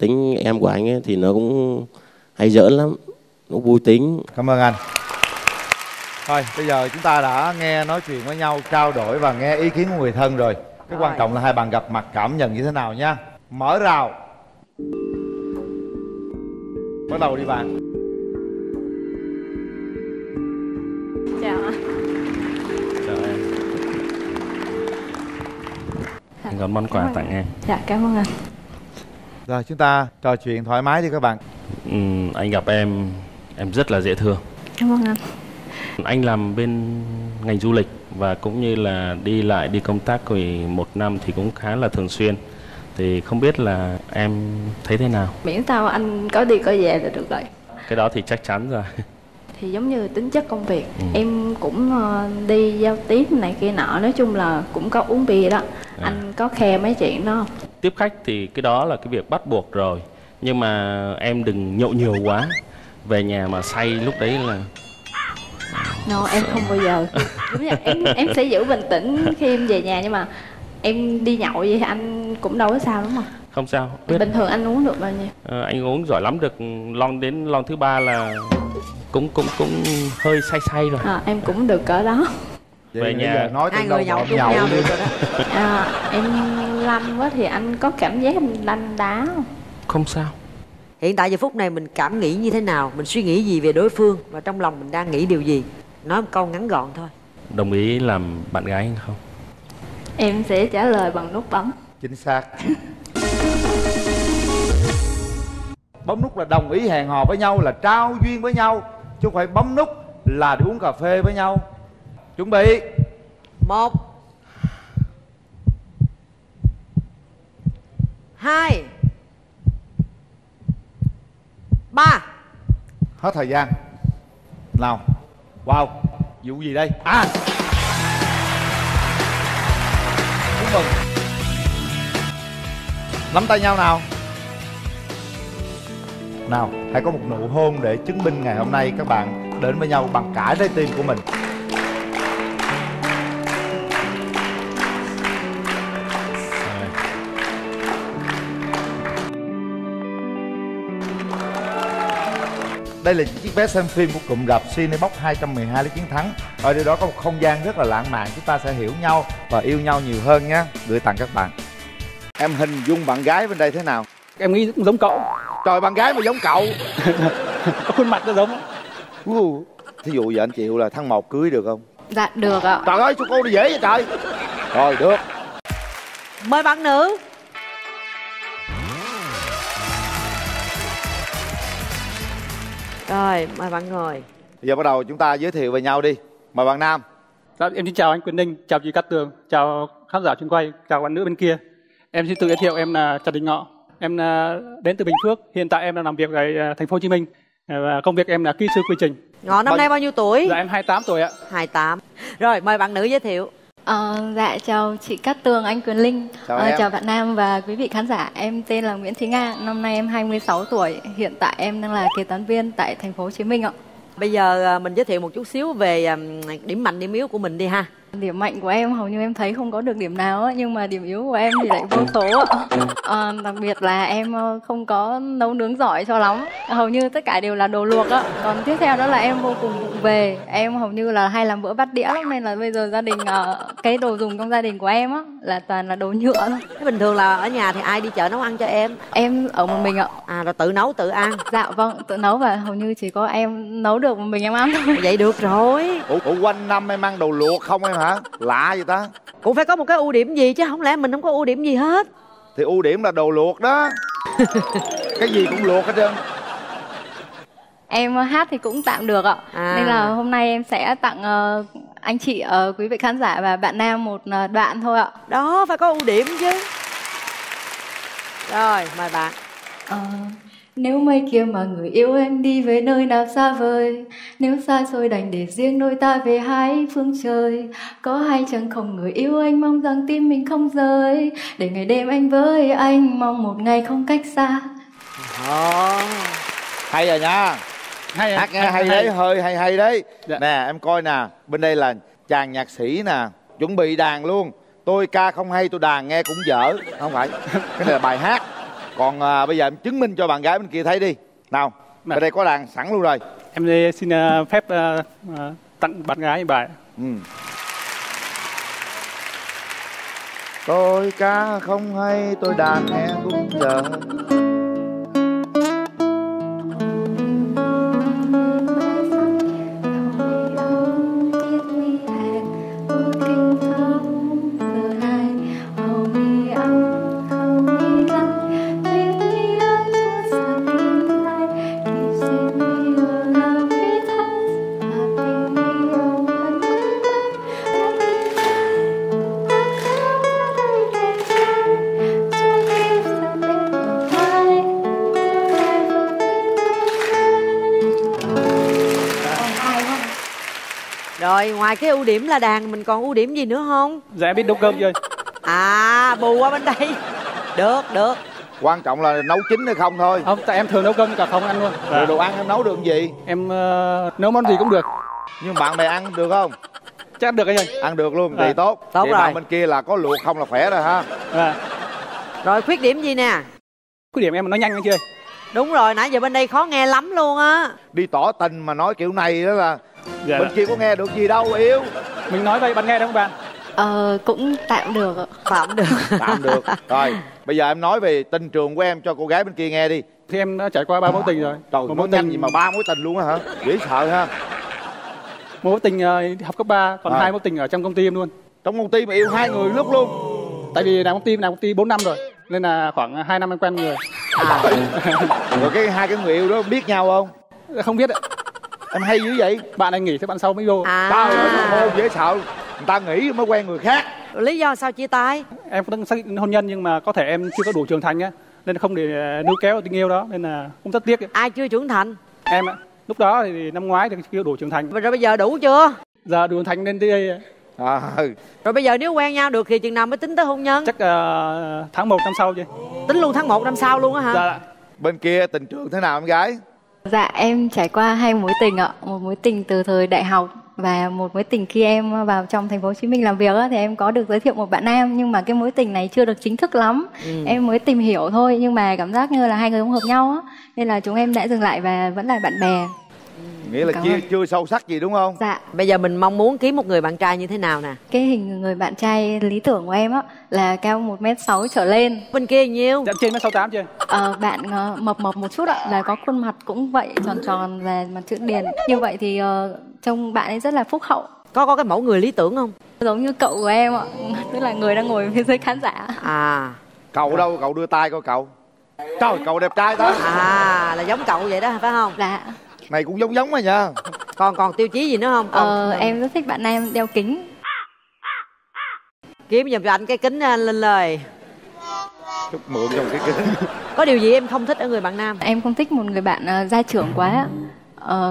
tính em của anh ấy thì nó cũng hay giỡn lắm, nó vui tính. Cảm ơn anh. Thôi, bây giờ chúng ta đã nghe nói chuyện với nhau, trao đổi và nghe ý kiến của người thân rồi. Cái quan trọng là hai bạn gặp mặt cảm nhận như thế nào nha. Mở rào. Bắt đầu đi bạn. Chào anh. Chào em. Anh còn món quà tặng em. Dạ, cảm ơn anh. Rồi, chúng ta trò chuyện thoải mái đi các bạn. Anh gặp em rất là dễ thương. Cảm ơn anh. Anh làm bên ngành du lịch và cũng như là đi lại đi công tác thì 1 năm thì cũng khá là thường xuyên. Thì không biết là em thấy thế nào? Miễn sao anh có đi có về là được rồi. Cái đó thì chắc chắn rồi. Thì giống như tính chất công việc, em cũng đi giao tiếp này kia nọ. Nói chung là cũng có uống bia đó. Anh có khe mấy chuyện đó không? Tiếp khách thì cái đó là cái việc bắt buộc rồi. Nhưng mà em đừng nhậu nhiều quá. Về nhà mà say lúc đấy là... No, em không bao giờ. Đúng là em sẽ giữ bình tĩnh khi em về nhà. Nhưng mà em đi nhậu vậy anh cũng đâu có sao đúng không? Không sao. Bình thường anh uống được bao nhiêu? Anh uống giỏi lắm được lon, đến lon thứ 3 là cũng hơi say rồi. Em cũng được cỡ đó. Về nhà nói hai người nhậu chung nhau được rồi đó. Em lanh quá thì anh có cảm giác mình lanh đá không? Không sao. Hiện tại giờ phút này mình cảm nghĩ như thế nào, mình suy nghĩ gì về đối phương và trong lòng mình đang nghĩ điều gì, nói một câu ngắn gọn thôi. Đồng ý làm bạn gái hay không? Em sẽ trả lời bằng nút bấm. Chính xác. Bấm nút là đồng ý hẹn hò với nhau, là trao duyên với nhau, chứ không phải bấm nút là đi uống cà phê với nhau. Chuẩn bị 1 2 3. Hết thời gian. Nào. Wow, vụ gì đây? Nắm tay nhau nào. Nào, hãy có một nụ hôn để chứng minh ngày hôm nay các bạn đến với nhau bằng cả trái tim của mình. Đây là chiếc vé xem phim của cụm rạp Cinebox 212 Lý Chiến Thắng. Ở điều đó có một không gian rất là lãng mạn, chúng ta sẽ hiểu nhau và yêu nhau nhiều hơn nhé. Gửi tặng các bạn. Em hình dung bạn gái bên đây thế nào? Em nghĩ cũng giống cậu. Trời, bạn gái mà giống cậu. Khuôn mặt nó giống. Thí dụ giờ anh chịu là tháng 1 cưới được không? Dạ, được ạ. Trời ơi, sao cô đi dễ vậy trời. Rồi, được. Mời bạn nữ. Rồi, mời bạn ngồi. Bây giờ bắt đầu chúng ta giới thiệu về nhau đi. Mời bạn nam. Em xin chào anh Quyền Linh, chào chị Cát Tường, chào khán giả xung quanh, chào bạn nữ bên kia. Em xin tự giới thiệu, em là Trần Đình Ngọ. Em đến từ Bình Phước, hiện tại em đang làm việc tại thành phố Hồ Chí Minh. Và công việc em là kỹ sư quy trình. Ngọ năm nay bao nhiêu tuổi? Dạ, em 28 tuổi ạ. 28. Rồi, mời bạn nữ giới thiệu. Dạ chào chị Cát Tường, anh Quyền Linh. Chào, chào bạn Nam và quý vị khán giả. Em tên là Nguyễn Thí Nga, năm nay em 26 tuổi. Hiện tại em đang là kế toán viên tại thành phố Hồ Chí Minh ạ. Bây giờ mình giới thiệu một chút xíu về điểm mạnh, điểm yếu của mình đi ha. Điểm mạnh của em hầu như em thấy không có được điểm nào, nhưng mà điểm yếu của em thì lại vô số. Đặc biệt là em không có nấu nướng giỏi cho lắm, hầu như tất cả đều là đồ luộc á. Còn tiếp theo đó là em vô cùng vụng về, em hầu như là hay làm bữa bát đĩa lắm, nên là bây giờ gia đình cái đồ dùng trong gia đình của em á là toàn là đồ nhựa thôi. Bình thường là ở nhà thì ai đi chợ nấu ăn cho em? Em ở một mình ạ. À, rồi tự nấu tự ăn? Dạ vâng, tự nấu và hầu như chỉ có em nấu được một mình em ăn thôi. Vậy được rồi. Ủa quanh năm em ăn đồ luộc không em hả? Lạ vậy ta? Cũng phải có một cái ưu điểm gì chứ, không lẽ mình không có ưu điểm gì hết? Thì ưu điểm là đồ luộc đó. Cái gì cũng luộc hết trơn. Em hát thì cũng tạm được ạ. Nên là hôm nay em sẽ tặng anh chị, quý vị khán giả và bạn Nam một đoạn thôi ạ. Đó, phải có ưu điểm chứ. Rồi, mời bạn. Nếu mây kia mà người yêu em đi với nơi nào xa vời, nếu xa xôi đành để riêng đôi ta về hai phương trời, có hay chẳng không người yêu anh mong rằng tim mình không rời, để ngày đêm anh với anh mong một ngày không cách xa. Hay rồi nha. Hát nghe hay đấy, hơi hay hay đấy. Nè em coi nè, bên đây là chàng nhạc sĩ nè, chuẩn bị đàn luôn. Tôi ca không hay, tôi đàn nghe cũng dở. Không phải, cái này là bài hát. Còn bây giờ em chứng minh cho bạn gái bên kia thấy đi. Nào, ở đây có đàn sẵn luôn rồi. Em đây xin phép tặng bạn gái bài. Tôi ca không hay, tôi đàn nghe cũng dở. Rồi, ngoài cái ưu điểm là đàn, mình còn ưu điểm gì nữa không? Dạ em biết nấu cơm rồi. À, bù qua bên đây. Được, được. Quan trọng là nấu chín hay không thôi. Không, tại em thường nấu cơm cả không ăn luôn. Rồi đồ ăn em nấu được gì? Em nấu món gì cũng được. Nhưng bạn bè ăn được không? Chắc ăn được anh ơi. Ăn được luôn, thì tốt. Tốt vậy rồi. Bạn bên kia là có luộc không là khỏe rồi ha. Rồi, khuyết điểm gì nè? Khuyết điểm em mà nói nhanh anh chưa? Đúng rồi, nãy giờ bên đây khó nghe lắm luôn á. Đi tỏ tình mà nói kiểu này đó là... Dạ bên kia có nghe được gì đâu yêu. Mình nói vậy bạn nghe được không bạn? Cũng tạm được ạ. Tạm được. Tạm được. Rồi, bây giờ em nói về tình trường của em cho cô gái bên kia nghe đi. Thì em đã trải qua 3 mối tình rồi. Trời, mối tình gì mà 3 mối tình luôn á hả? Dễ sợ ha. Mối tình học cấp 3, còn 2 mối tình ở trong công ty em luôn. Trong công ty mà yêu 2 người lúc luôn. Tại vì làm công ty 4 năm rồi, nên là khoảng 2 năm em quen người. Rồi cái 2 cái người yêu đó biết nhau không? Không biết ạ. Em hay dữ vậy, bạn anh nghỉ thì bạn sau mới vô. Tao dễ sợ, người ta nghỉ mới quen người khác. Lý do sao chia tay? Em cũng đang xác định hôn nhân nhưng mà có thể em chưa có đủ trưởng thành á, nên không để níu kéo tình yêu đó, nên là cũng rất tiếc. Ai chưa trưởng thành? Em ạ. Lúc đó thì năm ngoái thì chưa đủ trưởng thành. Rồi bây giờ đủ chưa? Giờ đủ trưởng thành nên đi đây. Rồi bây giờ nếu quen nhau được thì chừng nào mới tính tới hôn nhân? Chắc tháng 1 năm sau chứ. Tính luôn tháng 1 năm sau luôn á hả? Dạ. Bên kia tình trường thế nào em gái? Dạ em trải qua 2 mối tình ạ, một mối tình từ thời đại học và một mối tình khi em vào trong thành phố Hồ Chí Minh làm việc á, thì em có được giới thiệu một bạn nam, nhưng mà cái mối tình này chưa được chính thức lắm. Em mới tìm hiểu thôi nhưng mà cảm giác như là 2 người không hợp nhau á, nên là chúng em đã dừng lại và vẫn là bạn bè. Nghĩa là chưa sâu sắc gì đúng không? Dạ. Bây giờ mình mong muốn kiếm một người bạn trai như thế nào nè? Cái hình người bạn trai lý tưởng của em á là cao 1m6 trở lên. Bên kia nhiêu? Dạ trên 1m68 chưa? Bạn mập một chút ạ, là có khuôn mặt cũng vậy, tròn tròn và mặt chữ điền. Như vậy thì trông bạn ấy rất là phúc hậu. Có cái mẫu người lý tưởng không? Giống như cậu của em ạ, tức là người đang ngồi phía dưới khán giả. Cậu đâu? Cậu đưa tay coi cậu. Trời, cậu đẹp trai đó. Là giống cậu vậy đó phải không? Dạ. Này cũng giống mà nha. Còn tiêu chí gì nữa không? Em rất thích bạn nam đeo kính. Kiếm giùm cho anh cái kính lên lời. Chút mượn trong cái kính. Có điều gì em không thích ở người bạn nam? Em không thích một người bạn gia trưởng quá,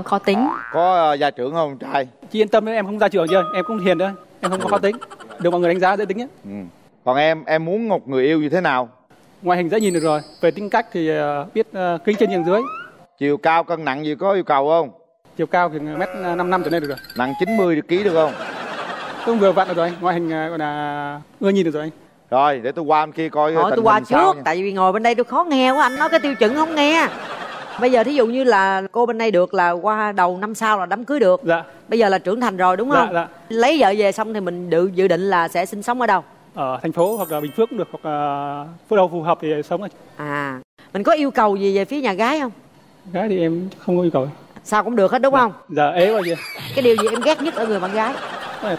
khó tính. Có gia trưởng không trai? Chị yên tâm, em không gia trưởng chưa? Em cũng hiền thôi, em không có khó tính. được mọi người đánh giá dễ tính nhất. Còn em muốn một người yêu như thế nào? Ngoại hình dễ nhìn được rồi, về tính cách thì biết kính trên nhường dưới. Chiều cao cân nặng gì có yêu cầu không? Chiều cao thì 1m55 trở lên được rồi. Nặng 90 kg được không? Tôi vừa vặn được rồi anh, ngoại hình gọi là ưa nhìn được rồi anh. Rồi để tôi qua bên kia coi. Tôi qua trước, tại vì ngồi bên đây tôi khó nghe quá, anh nói cái tiêu chuẩn không nghe. Bây giờ thí dụ như là cô bên đây được là qua đầu năm sau là đám cưới được. Dạ. Bây giờ là trưởng thành rồi đúng không? Dạ. Lấy vợ về xong thì mình dự định là sẽ sinh sống ở đâu? Ở thành phố hoặc là Bình Phước cũng được, hoặc là phố đâu phù hợp thì sống ở. À, mình có yêu cầu gì về phía nhà gái không? Gái thì em không có yêu cầu. Sao cũng được hết đúng không? Dạ, ế quá vậy. Cái điều gì em ghét nhất ở người bạn gái?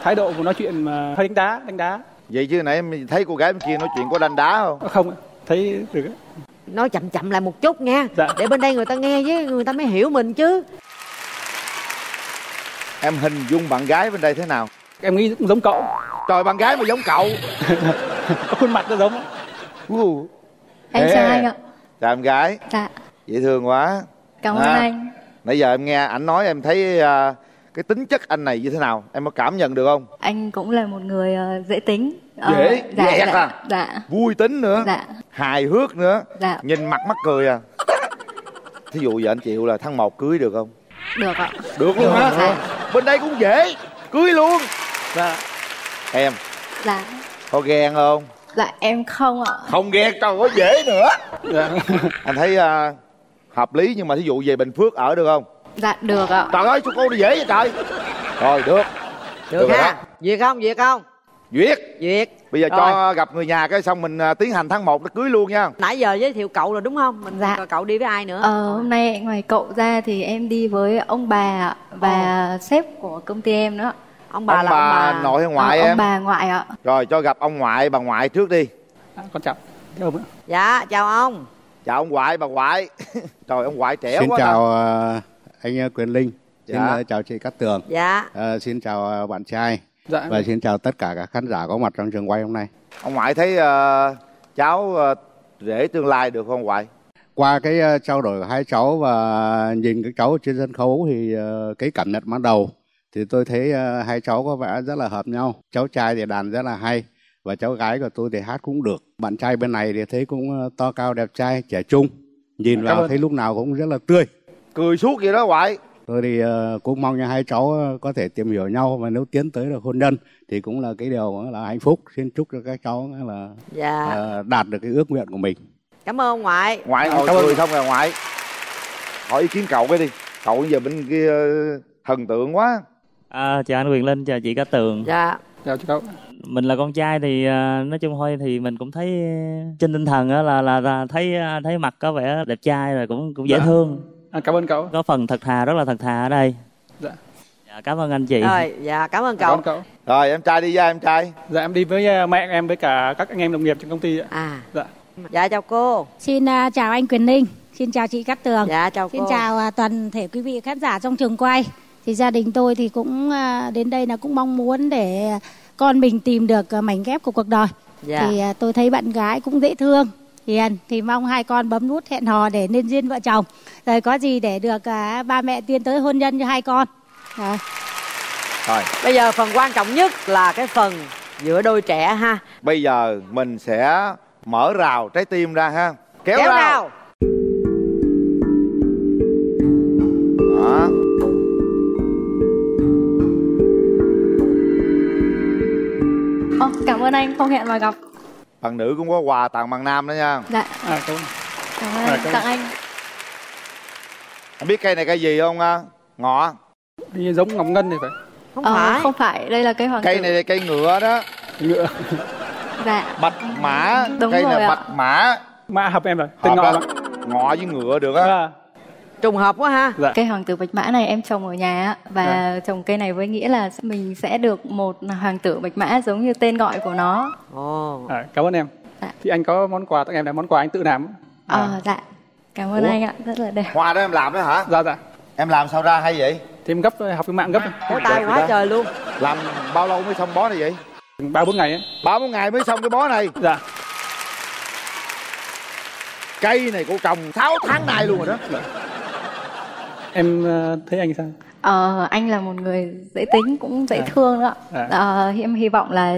Thái độ của nói chuyện mà hơi đánh đá. Vậy chứ nãy em thấy cô gái bên kia nói chuyện có đánh đá không? Không, thấy được. Nói chậm chậm lại một chút nha. Dạ. Để bên đây người ta nghe với người ta mới hiểu mình chứ. Em hình dung bạn gái bên đây thế nào? Em nghĩ cũng giống cậu. Trời, bạn gái mà giống cậu. Khuôn mặt nó giống. Anh chào anh ạ. Chào em gái. Dạ. Dễ thương quá. Cảm ơn anh. Nãy giờ em nghe ảnh nói em thấy cái tính chất anh này như thế nào? Em có cảm nhận được không? Anh cũng là một người dễ tính. Dạ. Vui tính nữa. Dạ. Hài hước nữa. Dạ. Nhìn mặt mắc cười à. Thí dụ giờ anh chịu là tháng 1 cưới được không? Được ạ. Được luôn hả? Dạ. Bên đây cũng dễ. Cưới luôn. Dạ. Em. Dạ. Có ghen không? Dạ em không ạ. Không ghen, trời ơi dễ nữa. Dạ. Anh thấy hợp lý, nhưng mà thí dụ về Bình Phước ở được không? Dạ được ạ. Trời ơi sao cô đi dễ vậy trời. Rồi được ha. Duyệt không? Duyệt. Bây giờ rồi. Cho gặp người nhà cái xong mình tiến hành tháng 1 nó cưới luôn nha. Nãy giờ giới thiệu cậu rồi đúng không? Mình dạ. Cậu đi với ai nữa? Hôm nay ngoài cậu ra thì em đi với ông bà và sếp của công ty em nữa. Ông bà nội hay ngoại em? Ông bà ngoại ạ. Rồi cho gặp ông ngoại bà ngoại trước đi. Con chào. Dạ chào ông. Chào ông ngoại bà ngoại. Trời ông ngoại trẻ xin quá. Xin chào anh Quyền Linh. Dạ. Xin chào chị Cát Tường. Dạ. Xin chào bạn trai. Dạ. Và xin chào tất cả các khán giả có mặt trong trường quay hôm nay. Ông ngoại thấy cháu rể tương lai được không ngoại? Qua cái trao đổi của hai cháu và nhìn các cháu trên sân khấu thì cái cảm nhận ban đầu thì tôi thấy hai cháu có vẻ rất là hợp nhau. Cháu trai thì đàn rất là hay và cháu gái của tôi thì hát cũng được. Bạn trai bên này thì thấy cũng to cao đẹp trai, trẻ trung, nhìn vào thấy lúc nào cũng rất là tươi, cười suốt vậy đó ngoại. Tôi thì cũng mong cho hai cháu có thể tìm hiểu nhau và nếu tiến tới được hôn nhân thì cũng là cái điều là hạnh phúc. Xin chúc cho các cháu là đạt được cái ước nguyện của mình. Cảm ơn ngoại. Ngoại ngồi cười không là ngoại. Hỏi ý kiến cậu cái đi. Cậu giờ bên kia thần tượng quá. Chào anh Quyền Linh, chào chị Cát Tường. Dạ. Chào cậu. Mình là con trai thì nói chung thôi thì mình cũng thấy trên tinh thần là thấy mặt có vẻ đẹp trai rồi cũng dễ thương. Cảm ơn cậu. Có phần thật thà, rất là thật thà ở đây. Dạ. Cảm ơn anh chị. Rồi, dạ cảm ơn cậu. Cảm ơn cậu. Rồi em trai đi ra em trai. Dạ em đi với mẹ em với cả các anh em đồng nghiệp trong công ty ạ. Dạ chào cô. Xin chào anh Quyền Linh, xin chào chị Cát Tường. Dạ chào cô. Xin chào toàn thể quý vị khán giả trong trường quay. Thì gia đình tôi thì cũng đến đây là cũng mong muốn để con mình tìm được mảnh ghép của cuộc đời. Thì tôi thấy bạn gái cũng dễ thương, hiền. Thì mong hai con bấm nút hẹn hò để nên duyên vợ chồng. Rồi có gì để được ba mẹ tiến tới hôn nhân cho hai con. Rồi. Bây giờ phần quan trọng nhất là cái phần giữa đôi trẻ ha. Bây giờ mình sẽ mở rào trái tim ra ha. Kéo rào. Đó. Cảm ơn anh, không hẹn mà gặp. Bạn nữ cũng có quà tặng bạn nam đó nha. Dạ. Cảm ơn. Anh em biết cây này cây gì không Ngọ? Giống ngọc ngân này phải không? Không phải, đây là cây hoàng tử. Cây này là cây ngựa đó. Ngựa. Dạ. Bạch mã. Đúng cây rồi này ạ. Bạch mã. Mã hợp em rồi. Tên Ngọ đó. Ngọ với ngựa được á. Trùng hợp quá ha. Dạ. Cây hoàng tử bạch mã này em trồng ở nhà và trồng cây này với nghĩa là mình sẽ được một hoàng tử bạch mã giống như tên gọi của nó. Cảm ơn em. Thì anh có món quà tặng em là món quà anh tự làm. Cảm ơn anh ạ, rất là đẹp. Hoa đó em làm đó hả? Dạ. Em làm sao ra hay vậy? Thì em gấp, học trên mạng gấp. Có tay quá trời luôn. Làm bao lâu mới xong bó này vậy? 3-4 ngày ấy. 3-4 ngày mới xong cái bó này. Dạ. Cây này cô trồng 6 tháng nay luôn rồi đó. Em thấy anh sao? Anh là một người dễ tính, cũng dễ thương đó ạ. Em hy vọng là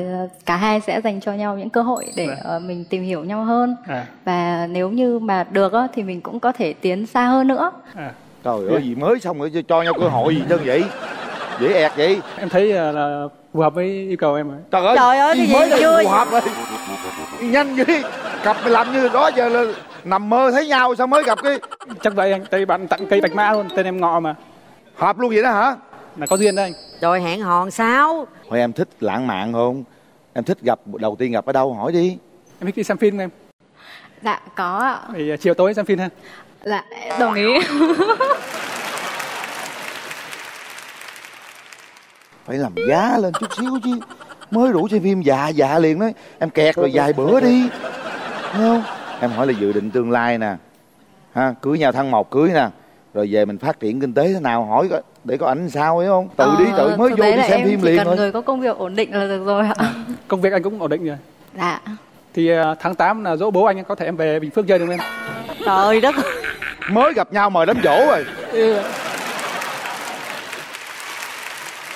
cả hai sẽ dành cho nhau những cơ hội để mình tìm hiểu nhau hơn. Và nếu như mà được đó, thì mình cũng có thể tiến xa hơn nữa. Trời ơi, gì mới xong rồi cho nhau cơ hội gì chân vậy? Dễ ẹt vậy. Em thấy là phù hợp với yêu cầu em rồi. Trời ơi, gì mới đây phù hợp rồi. Nhanh vậy, cặp mày làm như đó giờ là nằm mơ thấy nhau sao mới gặp cái. Chắc vậy anh, tại bạn tặng cây bạch mã luôn, tên em Ngọ mà. Hợp luôn vậy đó hả? Là có duyên đó anh. Rồi hẹn hòn sao? Thôi em thích lãng mạn không? Em thích gặp, đầu tiên gặp ở đâu hỏi đi. Em thích đi xem phim không em? Dạ có ạ. Thì chiều tối xem phim ha? Dạ đồng ý. Phải làm giá lên chút xíu chứ. Mới rủ xem phim dạ liền đấy. Em kẹt rồi vài bữa đi. Đúng không? Em hỏi là dự định tương lai nè ha, cưới nhau tháng 1 cưới nè. Rồi về mình phát triển kinh tế thế nào, hỏi để có ảnh sao ấy không? Tự đi tự mới vô đi xem phim liền thôi. Cần người có công việc ổn định là được rồi ạ. Công việc anh cũng ổn định rồi. Dạ. Thì tháng 8 là dỗ bố anh, có thể em về Bình Phước chơi được không em? Trời đất. Mới gặp nhau mời đám dỗ rồi.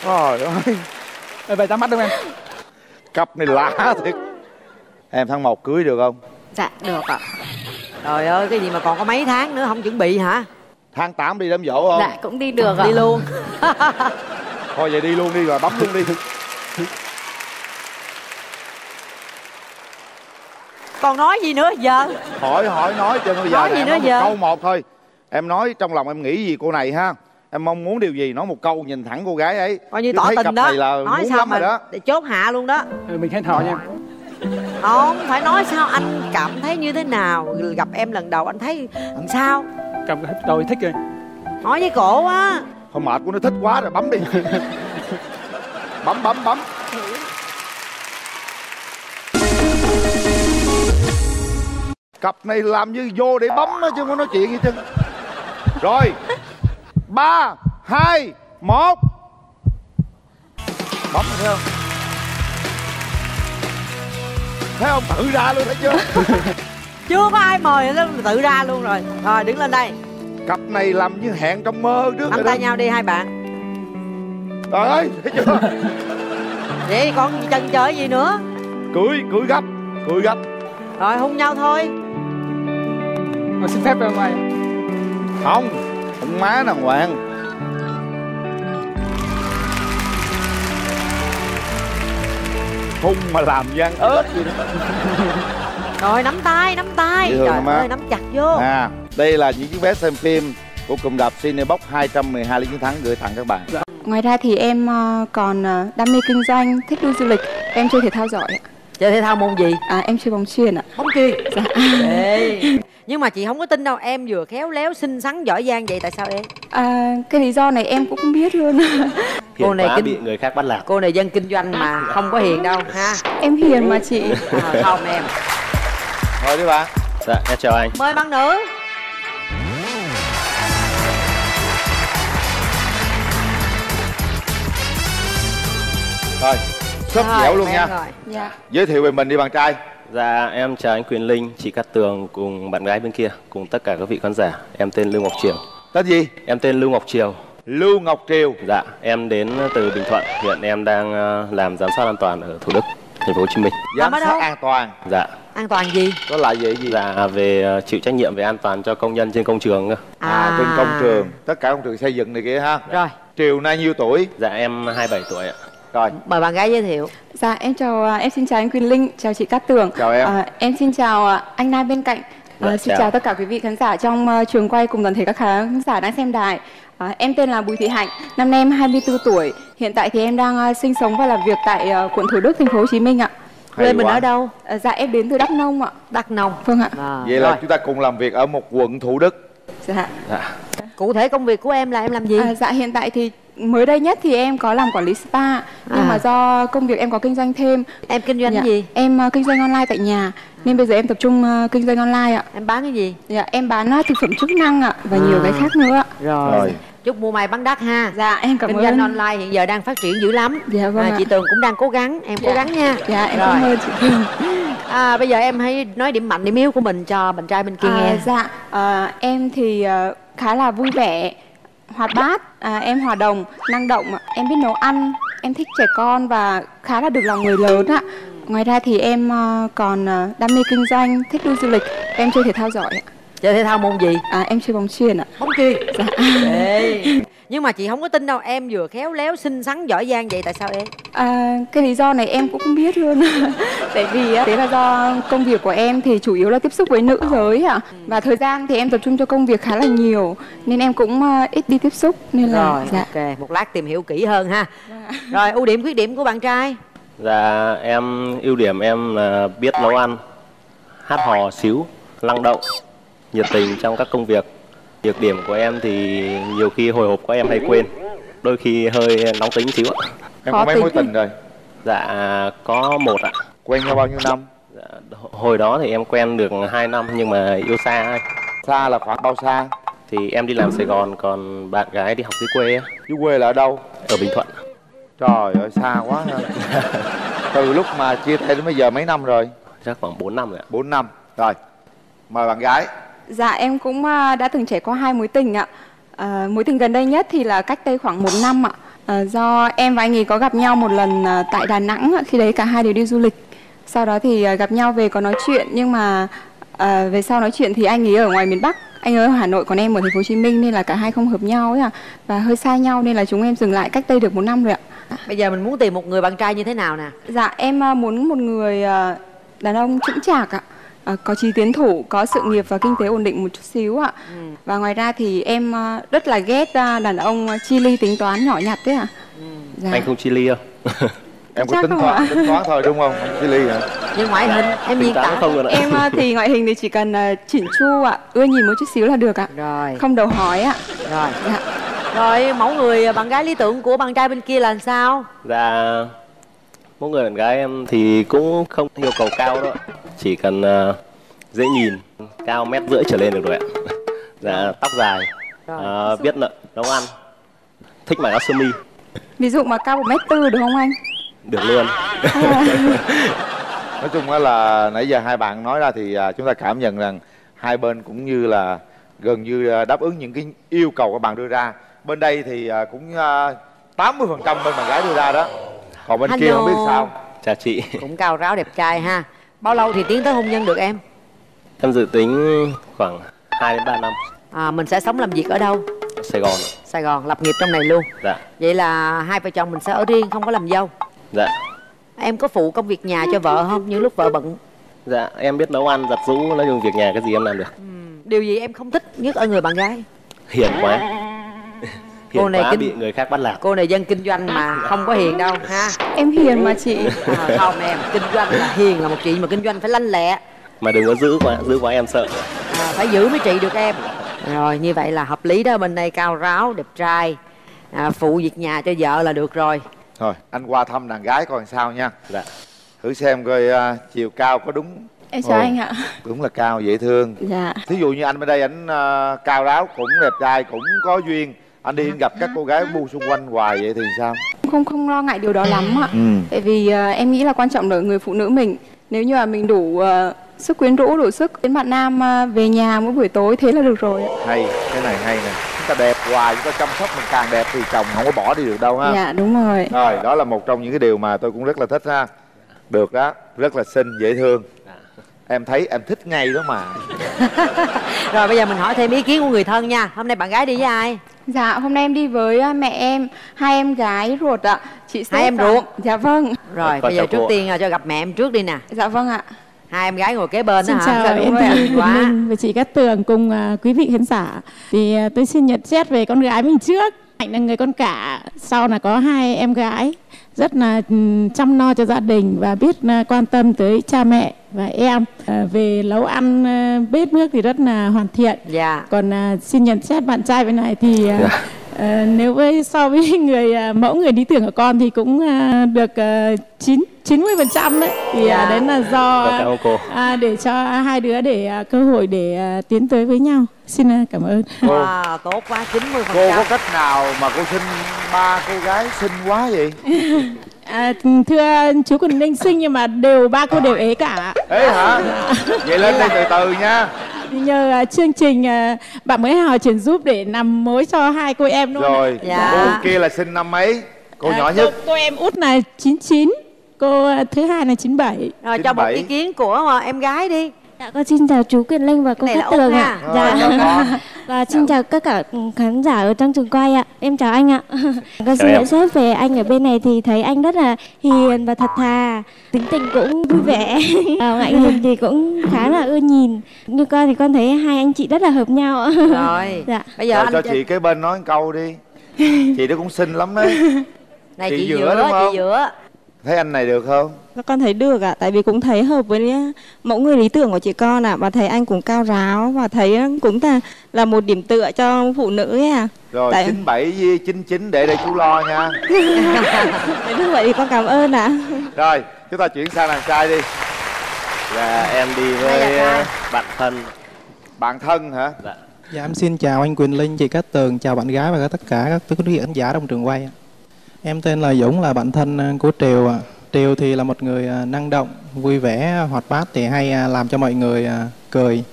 Trời ơi. Ê, về ra mắt đúng em? Cặp này lạ thiệt. Em tháng 1 cưới được không? Dạ được ạ. Trời ơi, cái gì mà còn có mấy tháng nữa không chuẩn bị hả? Tháng 8 đi đám dỗ không? Dạ cũng đi được ạ. Đi luôn. Thôi vậy đi luôn đi rồi bấm luôn đi. Còn nói gì nữa giờ? Hỏi nói cho bây giờ. Nói gì nữa giờ? Câu một thôi. Em nói trong lòng em nghĩ gì cô này ha. Em mong muốn điều gì nói một câu, nhìn thẳng cô gái ấy. Coi như tỏ tình đó. Nói sao mà đó. Để chốt hạ luôn đó. Mình khen họ nha. Không phải nói sao anh cảm thấy như thế nào, gặp em lần đầu anh thấy làm sao? Cầm đầu thích rồi. Nói với cổ á. Thôi mệt của nó thích quá rồi, bấm đi. Bấm. Cặp này làm như vô để bấm á, chứ không có nói chuyện gì chứ. Rồi 3, 2, 1. Bấm thấy không? Thấy không? Tự ra luôn thấy chưa? Chưa có ai mời nó tự ra luôn rồi. Rồi đứng lên đây. Cặp này làm như hẹn trong mơ trước. Nắm tay nhau đi hai bạn. Trời ơi, thấy chưa? Vậy còn chần chờ gì nữa? Cưới gấp. Rồi hôn nhau thôi. Mà xin phép em mày. Không, hôn má đàng hoàng. Hôn mà làm gian ớt gì đó. Rồi nắm tay. Trời ơi, nắm chặt vô. Đây là những chiếc vé xem phim của cụm đạp Cinebox 212 Lý Chiến Thắng gửi tặng các bạn. Ngoài ra thì em còn đam mê kinh doanh, thích đi du lịch. Em chơi thể thao giỏi ạ. Chơi thể thao môn gì? Em chơi bóng chuyền ạ. Bóng chuyền? Dạ. Nhưng mà chị không có tin đâu, em vừa khéo léo, xinh xắn, giỏi giang vậy tại sao em? Cái lý do này em cũng không biết luôn. Cô này bị người khác bắt lạc. Cô này dân kinh doanh mà không có hiền đâu ha. Em hiền mà chị. Không em. Thôi đi bạn. Dạ, em chào anh. Mời bạn nữ. Rồi, sớm dẻo luôn nha. Dạ. Giới thiệu về mình đi bạn trai. Dạ, em chào anh Quyền Linh, chị Cát Tường cùng bạn gái bên kia, cùng tất cả các vị khán giả. Em tên Lưu Ngọc Triều. Tên gì? Em tên Lưu Ngọc Triều. Lưu Ngọc Triều. Dạ, em đến từ Bình Thuận. Hiện em đang làm giám sát an toàn ở Thủ Đức, thành phố Hồ Chí Minh. Giám sát an toàn? Dạ. An toàn gì? Đó là về gì? Dạ, về chịu trách nhiệm về an toàn cho công nhân trên công trường cơ. Trên công trường, tất cả công trường xây dựng này kia ha. Rồi. Triều nay nhiêu tuổi? Dạ, em 27 tuổi ạ. Rồi. Mời bạn gái giới thiệu. Dạ, em xin chào anh Quyền Linh, chào chị Cát Tường. Chào em. Em xin chào anh Nam bên cạnh. Xin chào tất cả quý vị khán giả trong trường quay cùng toàn thể các khán giả đang xem đài. Em tên là Bùi Thị Hạnh, năm nay em 24 tuổi. Hiện tại thì em đang sinh sống và làm việc tại quận Thủ Đức, thành phố Hồ Chí Minh ạ. Quê mình ở đâu? Dạ em đến từ Đắk Nông ạ. Đắk Nông. Vâng ạ. Vậy là chúng ta cùng làm việc ở một quận Thủ Đức. Dạ. Cụ thể công việc của em là em làm gì? Dạ hiện tại thì mới đây nhất thì em có làm quản lý spa. Nhưng mà do công việc em có kinh doanh thêm. Em kinh doanh gì? Em kinh doanh online tại nhà. Nên bây giờ em tập trung kinh doanh online ạ. Em bán cái gì? Dạ em bán thực phẩm chức năng ạ. Và nhiều cái khác nữa ạ. Rồi. Chúc mua mày bán đắt ha. Dạ em cảm ơn. Kinh doanh online hiện giờ đang phát triển dữ lắm. Dạ vâng ạ. Chị Tường cũng đang cố gắng. Em cố gắng nha. Dạ em cảm ơn chị Tường. Bây giờ em hãy nói điểm mạnh điểm yếu của mình cho bạn trai bên kia nghe. Dạ em thì khá là vui vẻ, hoạt bát, em hòa đồng, năng động, em biết nấu ăn, em thích trẻ con và khá là được lòng người lớn ạ. Ngoài ra thì em còn đam mê kinh doanh, thích đi du lịch, em chơi thể thao giỏi ạ. Chơi thể thao môn gì? Em chơi bóng chuyền ạ. Bóng chuyền? Dạ. Nhưng mà chị không có tin đâu, em vừa khéo léo, xinh xắn, giỏi giang vậy tại sao em? Cái lý do này em cũng không biết luôn. Tại vì thế là do công việc của em thì chủ yếu là tiếp xúc với nữ giới ạ. Và thời gian thì em tập trung cho công việc khá là nhiều, nên em cũng ít đi tiếp xúc nên là... Rồi, dạ. Ok, một lát tìm hiểu kỹ hơn ha. Rồi, ưu điểm, khuyết điểm của bạn trai? Dạ, em ưu điểm em là biết nấu ăn, hát hò xíu, năng động, nhiệt tình trong các công việc. Nhược điểm của em thì nhiều khi hồi hộp của em hay quên, đôi khi hơi nóng tính xíu ạ. Em có mấy mối tình rồi? Dạ có một ạ. Quen nhau bao nhiêu năm? Dạ, hồi đó thì em quen được 2 năm nhưng mà yêu xa thôi. Xa là khoảng bao xa? Thì em đi làm Sài Gòn, còn bạn gái đi học dưới quê á. Dưới quê là ở đâu? Ở Bình Thuận. Trời ơi xa quá ha. Từ lúc mà chia tay đến bây giờ mấy năm rồi? Chắc khoảng 4 năm rồi ạ. 4 năm rồi. Mời bạn gái. Dạ em cũng đã từng trải qua 2 mối tình ạ. Mối tình gần đây nhất thì là cách đây khoảng 1 năm ạ. Do em và anh ấy có gặp nhau một lần tại Đà Nẵng, khi đấy cả hai đều đi du lịch. Sau đó thì gặp nhau về có nói chuyện, nhưng mà về sau nói chuyện thì anh ấy ở ngoài miền Bắc, anh ấy ở Hà Nội, còn em ở thành phố Hồ Chí Minh, nên là cả hai không hợp nhau ấy ạ. Và hơi xa nhau nên là chúng em dừng lại cách đây được 1 năm rồi ạ. Bây giờ mình muốn tìm một người bạn trai như thế nào nè? Dạ em muốn một người đàn ông chững chạc ạ. Có chí tiến thủ, có sự nghiệp và kinh tế ổn định một chút xíu ạ. Và ngoài ra thì em rất là ghét đàn ông chi ly tính toán nhỏ nhặt đấy ạ. Dạ. Anh không chi ly không? Em có tính toán thôi đúng không? Không chi ly hả? Nhưng ngoại hình em nhìn tả không? Em thì ngoại hình thì chỉ cần chỉnh chu ạ, ưa nhìn một chút xíu là được ạ. Rồi. Không đầu hói ạ. Rồi. Dạ. Rồi mẫu người bạn gái lý tưởng của bạn trai bên kia là sao? Dạ mỗi người bạn gái em thì cũng không yêu cầu cao đâu, chỉ cần dễ nhìn, cao 1m rưỡi trở lên được rồi ạ. Dạ, tóc dài, biết nấu ăn, thích mặc áo sơ mi. Ví dụ mà cao 1m4 được không anh? Được luôn. Nói chung là nãy giờ hai bạn nói ra thì chúng ta cảm nhận rằng hai bên cũng như là gần như đáp ứng những cái yêu cầu các bạn đưa ra. Bên đây thì cũng 80% bên bạn gái đưa ra đó. Còn bên kia không biết sao. Chào chị. Cũng cao ráo đẹp trai ha. Bao lâu thì tiến tới hôn nhân được em? Em dự tính khoảng 2 đến 3 năm. Mình sẽ sống làm việc ở đâu? Sài Gòn. Sài Gòn, lập nghiệp trong này luôn. Dạ. Vậy là hai vợ chồng mình sẽ ở riêng, không có làm dâu. Dạ. Em có phụ công việc nhà cho vợ không? Những lúc vợ bận. Dạ, em biết nấu ăn, giặt giũ, nói chung việc nhà cái gì em làm được. Điều gì em không thích nhất ở người bạn gái? Hiền quá. Hiền cô này quá, bị người khác bắt nạt. Cô này dân kinh doanh mà không có hiền đâu ha. Em hiền mà chị. Không em, kinh doanh là hiền là một chị, mà kinh doanh phải lanh lẹ. Mà đừng có giữ quá em sợ. Phải giữ mới trị được em. Rồi như vậy là hợp lý đó, bên đây cao ráo, đẹp trai, phụ việc nhà cho vợ là được rồi. Thôi anh qua thăm đàn gái coi sao nha. Dạ. Thử xem coi chiều cao có đúng. Em chào anh ạ. Đúng là cao dễ thương. Dạ. Thí dụ như anh bên đây ảnh cao ráo, cũng đẹp trai, cũng có duyên. Anh đi gặp các cô gái bu xung quanh hoài vậy thì sao? Không lo ngại điều đó lắm ạ. Tại vì em nghĩ là quan trọng là người phụ nữ mình. Nếu như là mình đủ sức quyến rũ, đủ sức khiến bạn nam về nhà mỗi buổi tối, thế là được rồi ạ. Hay, cái này hay nè. Chúng ta đẹp hoài, chúng ta chăm sóc mình càng đẹp thì chồng không có bỏ đi được đâu ha. Dạ, đúng rồi. Rồi, đó là một trong những cái điều mà tôi cũng rất là thích ha. Được đó, rất là xinh, dễ thương. Em thấy em thích ngay đó mà. Rồi bây giờ mình hỏi thêm ý kiến của người thân nha. Hôm nay bạn gái đi với ai? Dạ hôm nay em đi với mẹ em, hai em gái ruột ạ. Chị hai em ruột? Dạ vâng. Rồi bây giờ trước tiên cho gặp mẹ em trước đi nè. Dạ vâng ạ. Hai em gái ngồi kế bên đó hả? Xin chào em Quyền Linh và chị Cát Tường cùng quý vị khán giả. Thì tôi xin nhận xét về con gái mình trước. Hạnh là người con cả, sau là có hai em gái, rất là chăm lo cho gia đình và biết quan tâm tới cha mẹ và em. Về nấu ăn bếp nước thì rất là hoàn thiện. Dạ. Còn xin nhận xét bạn trai bên này thì nếu so với mẫu người lý tưởng của con thì cũng được 90% đấy. Thì đấy là do để cho hai đứa để cơ hội để tiến tới với nhau. Xin cảm ơn. Wow, tốt quá, 90%. Cô có cách nào mà cô sinh 3 cô gái xinh quá vậy? Thưa chú Quyền Linh, xinh nhưng mà đều 3 cô đều ế cả. Ế hả? Vậy lên đây từ từ nha. nhờ chương trình Bạn Mới Hào chuyển giúp để nằm mối cho hai cô em luôn. Rồi, cô kia là sinh năm mấy? Cô nhỏ nhất. Cô em út là 99, cô thứ hai là 97. Rồi cho một ý kiến của em gái đi. Dạ, con xin chào chú Quyền Linh và cô Cát Tường ạ. Dạ. Và xin chào tất cả khán giả ở trong trường quay ạ. Em chào anh ạ. Con xin nhận xét về anh ở bên này thì thấy anh rất là hiền và thật thà. Tính tình cũng vui vẻ. Ngoại hình thì cũng khá là ưa nhìn. Như con thì con thấy hai anh chị rất là hợp nhau ạ. Rồi, dạ. Bây giờ cho chị cái bên nói câu đi. Chị đó cũng xinh lắm đấy. Này chị giữa đúng không? Chị giữa. Thấy anh này được không? Con thấy được ạ, tại vì cũng thấy hợp với mẫu người lý tưởng của chị con ạ. Và thấy anh cũng cao ráo và thấy cũng là một điểm tựa cho phụ nữ ấy ạ. Rồi, 97 với 99 để chú lo nha. Đúng vậy thì con cảm ơn ạ. Rồi, chúng ta chuyển sang đàn trai đi. Là em đi với bạn thân. Bạn thân hả? Dạ, em xin chào anh Quyền Linh, chị Cát Tường, chào bạn gái và tất cả các quý vị khán giả trong trường quay. Em tên là Dũng, là bạn thân của Triều ạ. Triều thì là một người năng động, vui vẻ, hoạt bát thì hay làm cho mọi người cười.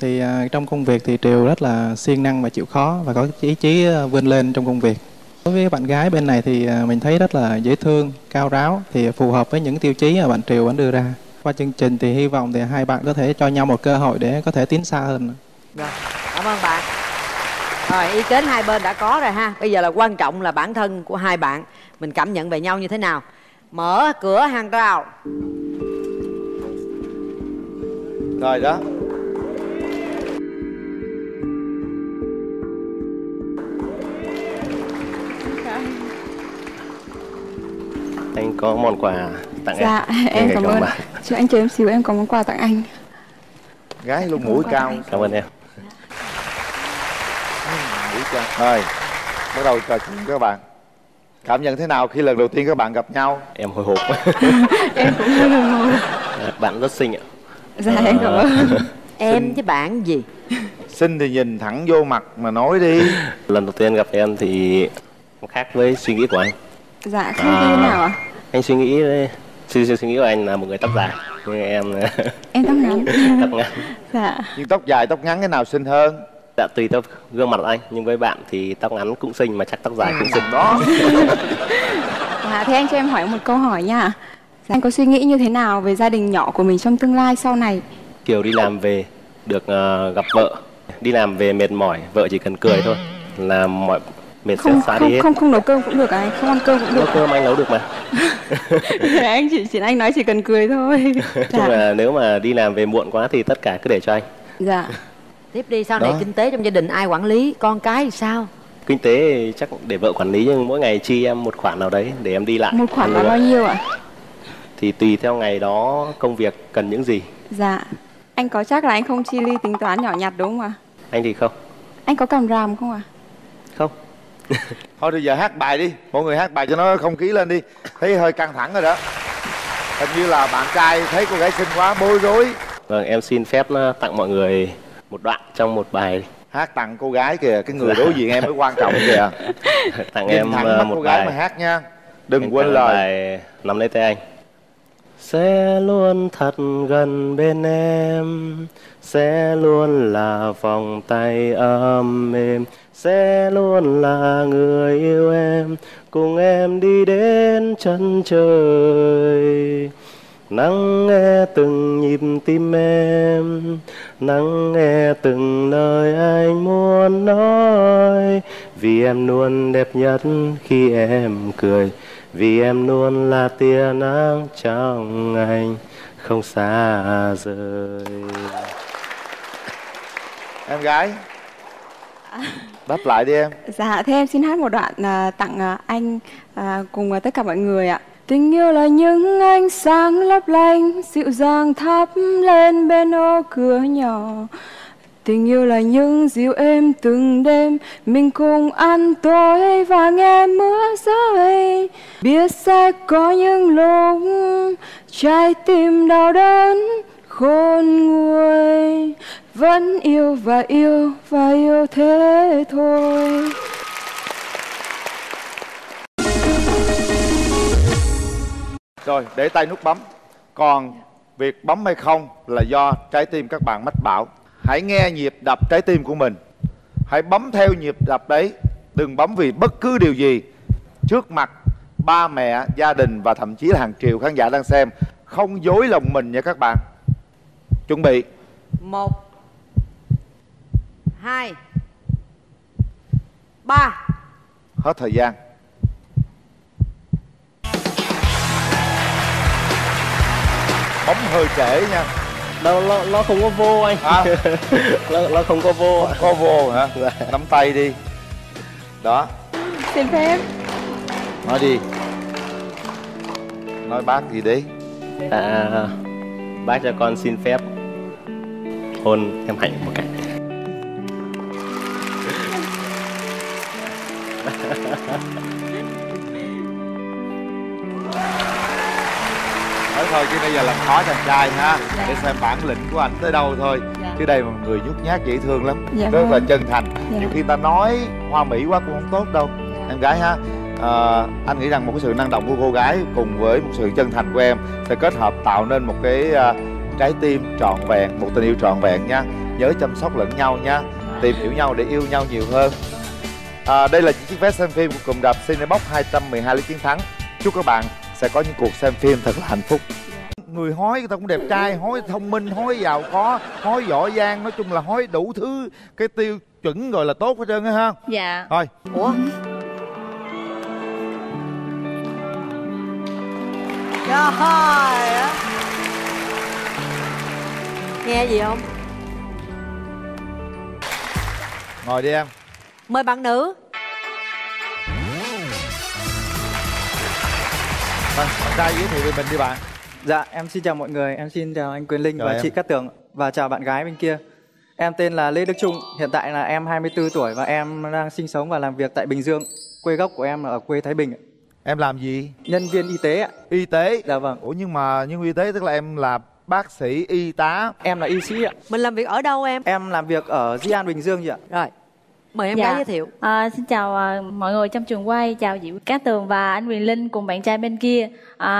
Thì trong công việc thì Triều rất là siêng năng và chịu khó và có ý chí vươn lên trong công việc. Đối với bạn gái bên này thì mình thấy rất là dễ thương, cao ráo thì phù hợp với những tiêu chí mà bạn Triều vẫn đưa ra. Qua chương trình thì hy vọng thì hai bạn có thể cho nhau một cơ hội để có thể tiến xa hơn. Rồi, cảm ơn bạn. Rồi, ý kiến hai bên đã có rồi ha. Bây giờ là quan trọng là bản thân của hai bạn, mình cảm nhận về nhau như thế nào. Mở cửa hàng rào. Rồi đó. Anh có món quà tặng em. Dạ, em cảm ơn. Chứ anh chờ em xíu, em có món quà tặng anh. Gái luôn mũi cao. Cảm ơn em. Rồi, bắt đầu trò chuyện các bạn. Cảm nhận thế nào khi lần đầu tiên các bạn gặp nhau? Em hồi hộp. Em cũng hơi hồi hộp. Bạn rất xinh ạ. Dạ, em cảm ơn. Em với bạn gì? Xinh thì nhìn thẳng vô mặt mà nói đi. Lần đầu tiên gặp em thì khác với suy nghĩ của anh. Dạ, khác như thế nào ạ? Anh suy nghĩ của anh là một người tóc dài. Nhưng em tóc ngắn. Tóc ngắn. Dạ. Nhưng tóc dài, tóc ngắn cái nào xinh hơn? Dạ, tùy theo gương mặt anh, nhưng với bạn thì tóc ngắn cũng xinh mà chắc tóc dài cũng xinh đó. À, thế anh cho em hỏi một câu hỏi nha. Anh có suy nghĩ như thế nào về gia đình nhỏ của mình trong tương lai sau này? Kiểu đi làm về được gặp vợ, đi làm về mệt mỏi, vợ chỉ cần cười thôi là mọi mệt sẽ xóa đi hết. Không nấu cơm cũng được anh, không ăn cơm cũng được. Nấu cơm anh nấu được mà. Anh anh nói chỉ cần cười thôi. Chung là nếu mà đi làm về muộn quá thì tất cả cứ để cho anh. Dạ. Tiếp đi, sau này kinh tế trong gia đình ai quản lý, con cái thì sao? Kinh tế chắc để vợ quản lý, nhưng mỗi ngày chi em một khoản nào đấy để em đi lại. Một khoản là bao nhiêu ạ? Thì tùy theo ngày đó công việc cần những gì. Dạ. Anh có chắc là anh không chi ly tính toán nhỏ nhặt đúng không ạ? Anh thì không. Anh có càm ràm không ạ? Không. Thôi bây giờ hát bài đi, mọi người hát bài cho nó không khí lên đi. Thấy hơi căng thẳng rồi đó. Hình như là bạn trai thấy cô gái xinh quá bối rối. Vâng, em xin phép tặng mọi người một đoạn trong một bài. Hát tặng cô gái kìa, cái người đối diện em mới quan trọng kìa. Tặng em một bài mà hát nha. Đừng quên lời. Bài Nắm Lấy Tay Anh. Sẽ luôn thật gần bên em, sẽ luôn là vòng tay ấm êm, sẽ luôn là người yêu em, cùng em đi đến chân trời. Nắng nghe từng nhịp tim em, nắng nghe từng lời anh muốn nói. Vì em luôn đẹp nhất khi em cười, vì em luôn là tia nắng trong anh không xa rời. Em gái, đáp lại đi em. Dạ, thế em xin hát một đoạn tặng anh cùng tất cả mọi người ạ. Tình yêu là những ánh sáng lấp lánh, dịu dàng thắp lên bên ô cửa nhỏ. Tình yêu là những dịu êm từng đêm, mình cùng ăn tối và nghe mưa rơi. Biết sẽ có những lúc trái tim đau đớn khôn nguôi, vẫn yêu và yêu và yêu thế thôi. Rồi, để tay nút bấm. Còn việc bấm hay không là do trái tim các bạn mách bảo. Hãy nghe nhịp đập trái tim của mình. Hãy bấm theo nhịp đập đấy. Đừng bấm vì bất cứ điều gì. Trước mặt ba mẹ, gia đình và thậm chí là hàng triệu khán giả đang xem. Không dối lòng mình nha các bạn. Chuẩn bị. 1 2 3. Hết thời gian. Bấm hơi trễ nha. Đâu, nó không có vô anh. Nó không có vô. Không có vô hả? Nắm tay đi. Đó. Xin phép. Nói đi. Nói bác gì đấy. Bác cho con xin phép hôn em Hạnh một cái. Nói thôi chứ bây giờ làm khó chàng trai ha. Dạ. Để xem bản lĩnh của anh tới đâu thôi. Dạ. Chứ đây là một người nhút nhát dễ thương lắm. Dạ. Rất là chân thành. Dạ. Nhiều khi ta nói hoa mỹ quá cũng không tốt đâu. Dạ. Em gái ha. Anh nghĩ rằng một cái sự năng động của cô gái cùng với một sự chân thành của em sẽ kết hợp tạo nên một cái trái tim trọn vẹn, một tình yêu trọn vẹn nha. Nhớ chăm sóc lẫn nhau nha. Tìm hiểu nhau để yêu nhau nhiều hơn. Đây là những chiếc vé xem phim của cụm rạp Cinebox 212 Lý Chiến Thắng. Chúc các bạn sẽ có những cuộc xem phim thật là hạnh phúc. Người hói người ta cũng đẹp trai, hói thông minh, hói giàu có, hói giỏi giang. Nói chung là hói đủ thứ, cái tiêu chuẩn rồi là tốt hết trơn á ha. Dạ. Thôi. Ủa? Trời ơi. Nghe gì không? Ngồi đi em. Mời bạn nữ. Bạn trai giới thiệu về mình đi bạn. Dạ, em xin chào mọi người. Em xin chào anh Quyền Linh và chị Cát Tường. Và chào bạn gái bên kia. Em tên là Lê Đức Trung. Hiện tại là em 24 tuổi. Và em đang sinh sống và làm việc tại Bình Dương. Quê gốc của em là ở quê Thái Bình. Em làm gì? Nhân viên y tế ạ. Y tế? Dạ vâng. Ủa nhưng mà nhân viên y tế tức là em là bác sĩ, y tá. Em là y sĩ ạ. Mình làm việc ở đâu em? Em làm việc ở Dĩ An, Bình Dương chị ạ. Rồi. Mời em gái giới thiệu. Xin chào mọi người trong trường quay. Chào chị Cát Tường và anh Quyền Linh cùng bạn trai bên kia.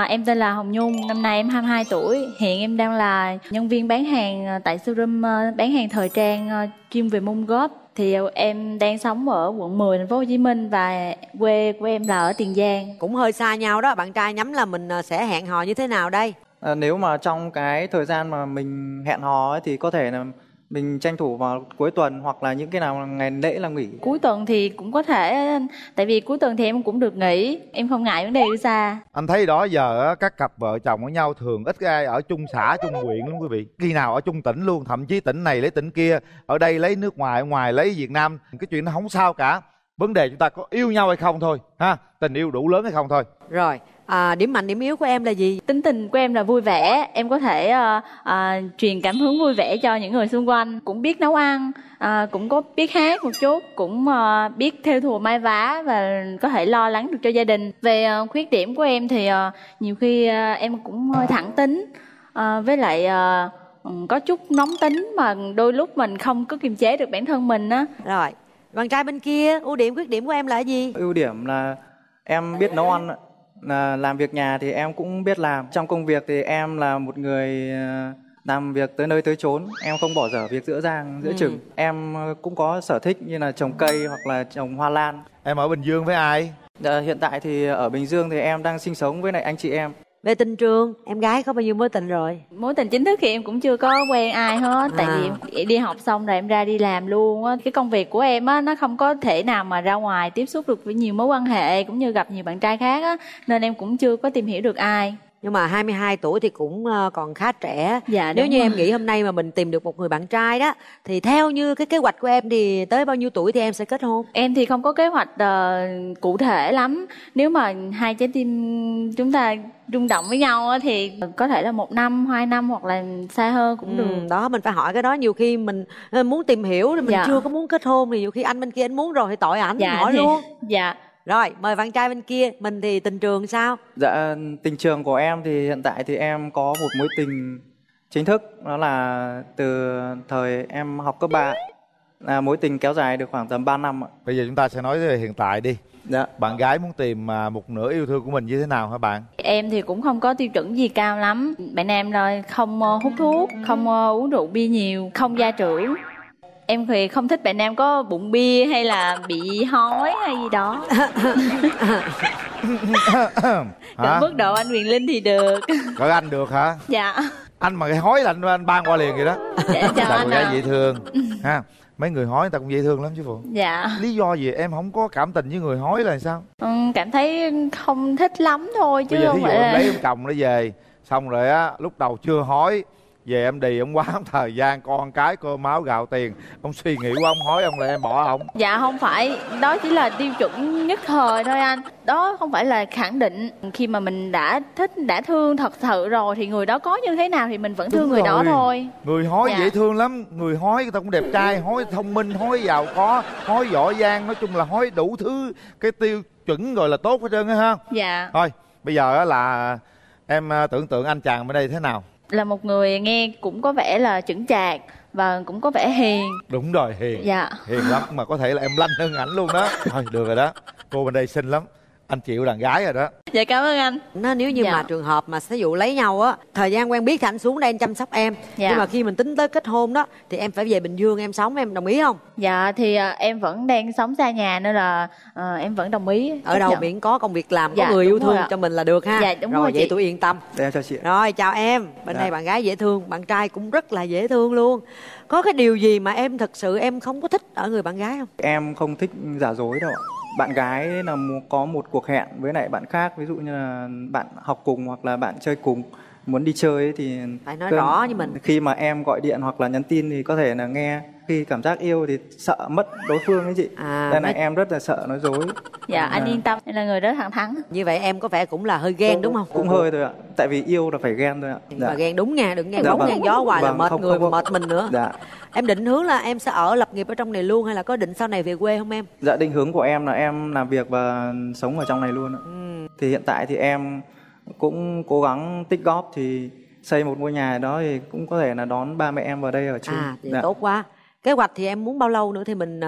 Em tên là Hồng Nhung. Năm nay em 22 tuổi. Hiện em đang là nhân viên bán hàng tại Serum, bán hàng thời trang chuyên về mông góp. Thì em đang sống ở quận 10 thành phố Hồ Chí Minh và quê của em là ở Tiền Giang. Cũng hơi xa nhau đó. Bạn trai nhắm là mình sẽ hẹn hò như thế nào đây? Nếu mà trong cái thời gian mà mình hẹn hò ấy, thì có thể là mình tranh thủ vào cuối tuần hoặc là những cái nào ngày lễ là nghỉ. Cuối tuần thì cũng có thể, tại vì cuối tuần thì em cũng được nghỉ. Em không ngại vấn đề đi xa. Anh thấy đó giờ các cặp vợ chồng với nhau thường ít ai ở chung xã, chung huyện lắm quý vị. Khi nào ở chung tỉnh luôn, thậm chí tỉnh này lấy tỉnh kia, ở đây lấy nước ngoài, ngoài lấy Việt Nam. Cái chuyện nó không sao cả. Vấn đề chúng ta có yêu nhau hay không thôi ha. Tình yêu đủ lớn hay không thôi. Rồi. Điểm mạnh, điểm yếu của em là gì? Tính tình của em là vui vẻ. Em có thể truyền cảm hứng vui vẻ cho những người xung quanh. Cũng biết nấu ăn, cũng có biết hát một chút. Cũng biết thêu thùa may vá và có thể lo lắng được cho gia đình. Về khuyết điểm của em thì nhiều khi em cũng hơi thẳng tính. Với lại có chút nóng tính mà đôi lúc mình không có kiềm chế được bản thân mình á. Rồi, bạn trai bên kia, ưu điểm, khuyết điểm của em là gì? Ưu điểm là em biết nấu ăn. Làm việc nhà thì em cũng biết làm. Trong công việc thì em là một người làm việc tới nơi tới chốn. Em không bỏ dở việc giữa rang, giữa chừng. Em cũng có sở thích như là trồng cây hoặc là trồng hoa lan. Em ở Bình Dương với ai? Hiện tại thì ở Bình Dương thì em đang sinh sống với lại anh chị em. Về tình trường, em gái có bao nhiêu mối tình rồi? Mối tình chính thức thì em cũng chưa có quen ai hết. Tại vì đi học xong rồi em ra đi làm luôn á. Cái công việc của em á, nó không có thể nào mà ra ngoài tiếp xúc được với nhiều mối quan hệ, cũng như gặp nhiều bạn trai khác á. Nên em cũng chưa có tìm hiểu được ai. Nhưng mà 22 tuổi thì cũng còn khá trẻ. Dạ, nếu như em nghĩ hôm nay mà mình tìm được một người bạn trai đó, thì theo như cái kế hoạch của em thì tới bao nhiêu tuổi thì em sẽ kết hôn? Em thì không có kế hoạch cụ thể lắm. Nếu mà hai trái tim chúng ta rung động với nhau thì có thể là 1 năm, 2 năm hoặc là xa hơn cũng được. Đó, mình phải hỏi cái đó. Nhiều khi mình muốn tìm hiểu thì mình chưa có muốn kết hôn. Thì nhiều khi anh bên kia anh muốn rồi thì tội ảnh, hỏi luôn. Dạ. Rồi, mời bạn trai bên kia, mình thì tình trường sao? Dạ, tình trường của em thì hiện tại thì em có một mối tình chính thức. Đó là từ thời em học cấp 3. Mối tình kéo dài được khoảng tầm 3 năm ạ. Bây giờ chúng ta sẽ nói về hiện tại đi. Dạ. Bạn gái muốn tìm một nửa yêu thương của mình như thế nào hả bạn? Em thì cũng không có tiêu chuẩn gì cao lắm. Bạn nam rồi không hút thuốc, không uống rượu bia nhiều, không gia trưởng. Em thì không thích bạn nam có bụng bia hay là bị hói hay gì đó. Còn mức độ anh Quyền Linh thì được. Còn anh được hả? Dạ. Anh mà cái hói là anh ban qua liền vậy đó. Dạ, chào anh ạ. Dễ thương ha. Mấy người hói người ta cũng dễ thương lắm chứ Phụ. Dạ. Lý do gì em không có cảm tình với người hói là sao? Cảm thấy không thích lắm thôi chứ không phải là... Lấy ông chồng nó về, xong rồi á, lúc đầu chưa hói, về em đi, ông quá thời gian, con cái, cô máu, gạo tiền. Ông suy nghĩ quá, ông hói, ông là em bỏ ông. Dạ không phải, đó chỉ là tiêu chuẩn nhất thời thôi anh. Đó không phải là khẳng định. Khi mà mình đã thích, đã thương thật sự rồi thì người đó có như thế nào thì mình vẫn thương người đó thôi. Người hói dễ thương lắm. Người hói người ta cũng đẹp trai, hói thông minh, hói giàu có, hói giỏi giang. Nói chung là hói đủ thứ, cái tiêu chuẩn rồi là tốt hết trơn á ha. Dạ. Thôi, bây giờ là em tưởng tượng anh chàng bên đây thế nào? Là một người nghe cũng có vẻ là chững chạc và cũng có vẻ hiền. Đúng rồi, hiền. Dạ. Hiền lắm, mà có thể là em lanh hơn ảnh luôn đó. Thôi được rồi đó, cô bên đây xinh lắm, anh chịu đàn gái rồi đó. Dạ cảm ơn anh. Nếu như mà trường hợp mà ví dụ lấy nhau á, thời gian quen biết thì anh xuống đây anh chăm sóc em. Nhưng mà khi mình tính tới kết hôn đó thì em phải về Bình Dương em sống, em đồng ý không? Dạ thì em vẫn đang sống xa nhà nên là em vẫn đồng ý. Ở đâu miễn có công việc làm, có người yêu thương cho mình là được ha. Dạ đúng rồi. Rồi vậy tụi yên tâm. Em chào chị. Rồi chào em. Bên đây bạn gái dễ thương, bạn trai cũng rất là dễ thương luôn. Có cái điều gì mà em thật sự em không có thích ở người bạn gái không? Em không thích giả dối đâu ạ. Bạn gái là có một cuộc hẹn với lại bạn khác, ví dụ như là bạn học cùng hoặc là bạn chơi cùng, muốn đi chơi thì phải nói rõ với mình. Khi mà em gọi điện hoặc là nhắn tin thì có thể là nghe, khi cảm giác yêu thì sợ mất đối phương ấy chị. Nên là em rất là sợ nói dối. Dạ anh yên tâm, em là người rất thẳng thắn. Như vậy em có vẻ cũng là hơi ghen đúng không? Cũng hơi thôi ạ, tại vì yêu là phải ghen thôi ạ. Và ghen đúng nha, đừng ghen bóng ghen gió hoài là mệt người mệt mình nữa. Em định hướng là em sẽ ở lập nghiệp ở trong này luôn hay là có định sau này về quê không em? Dạ định hướng của em là em làm việc và sống ở trong này luôn ạ. Thì hiện tại thì em cũng cố gắng tích góp thì xây một ngôi nhà đó thì cũng có thể là đón ba mẹ em vào đây ở chung. Thì tốt quá. Kế hoạch thì em muốn bao lâu nữa thì mình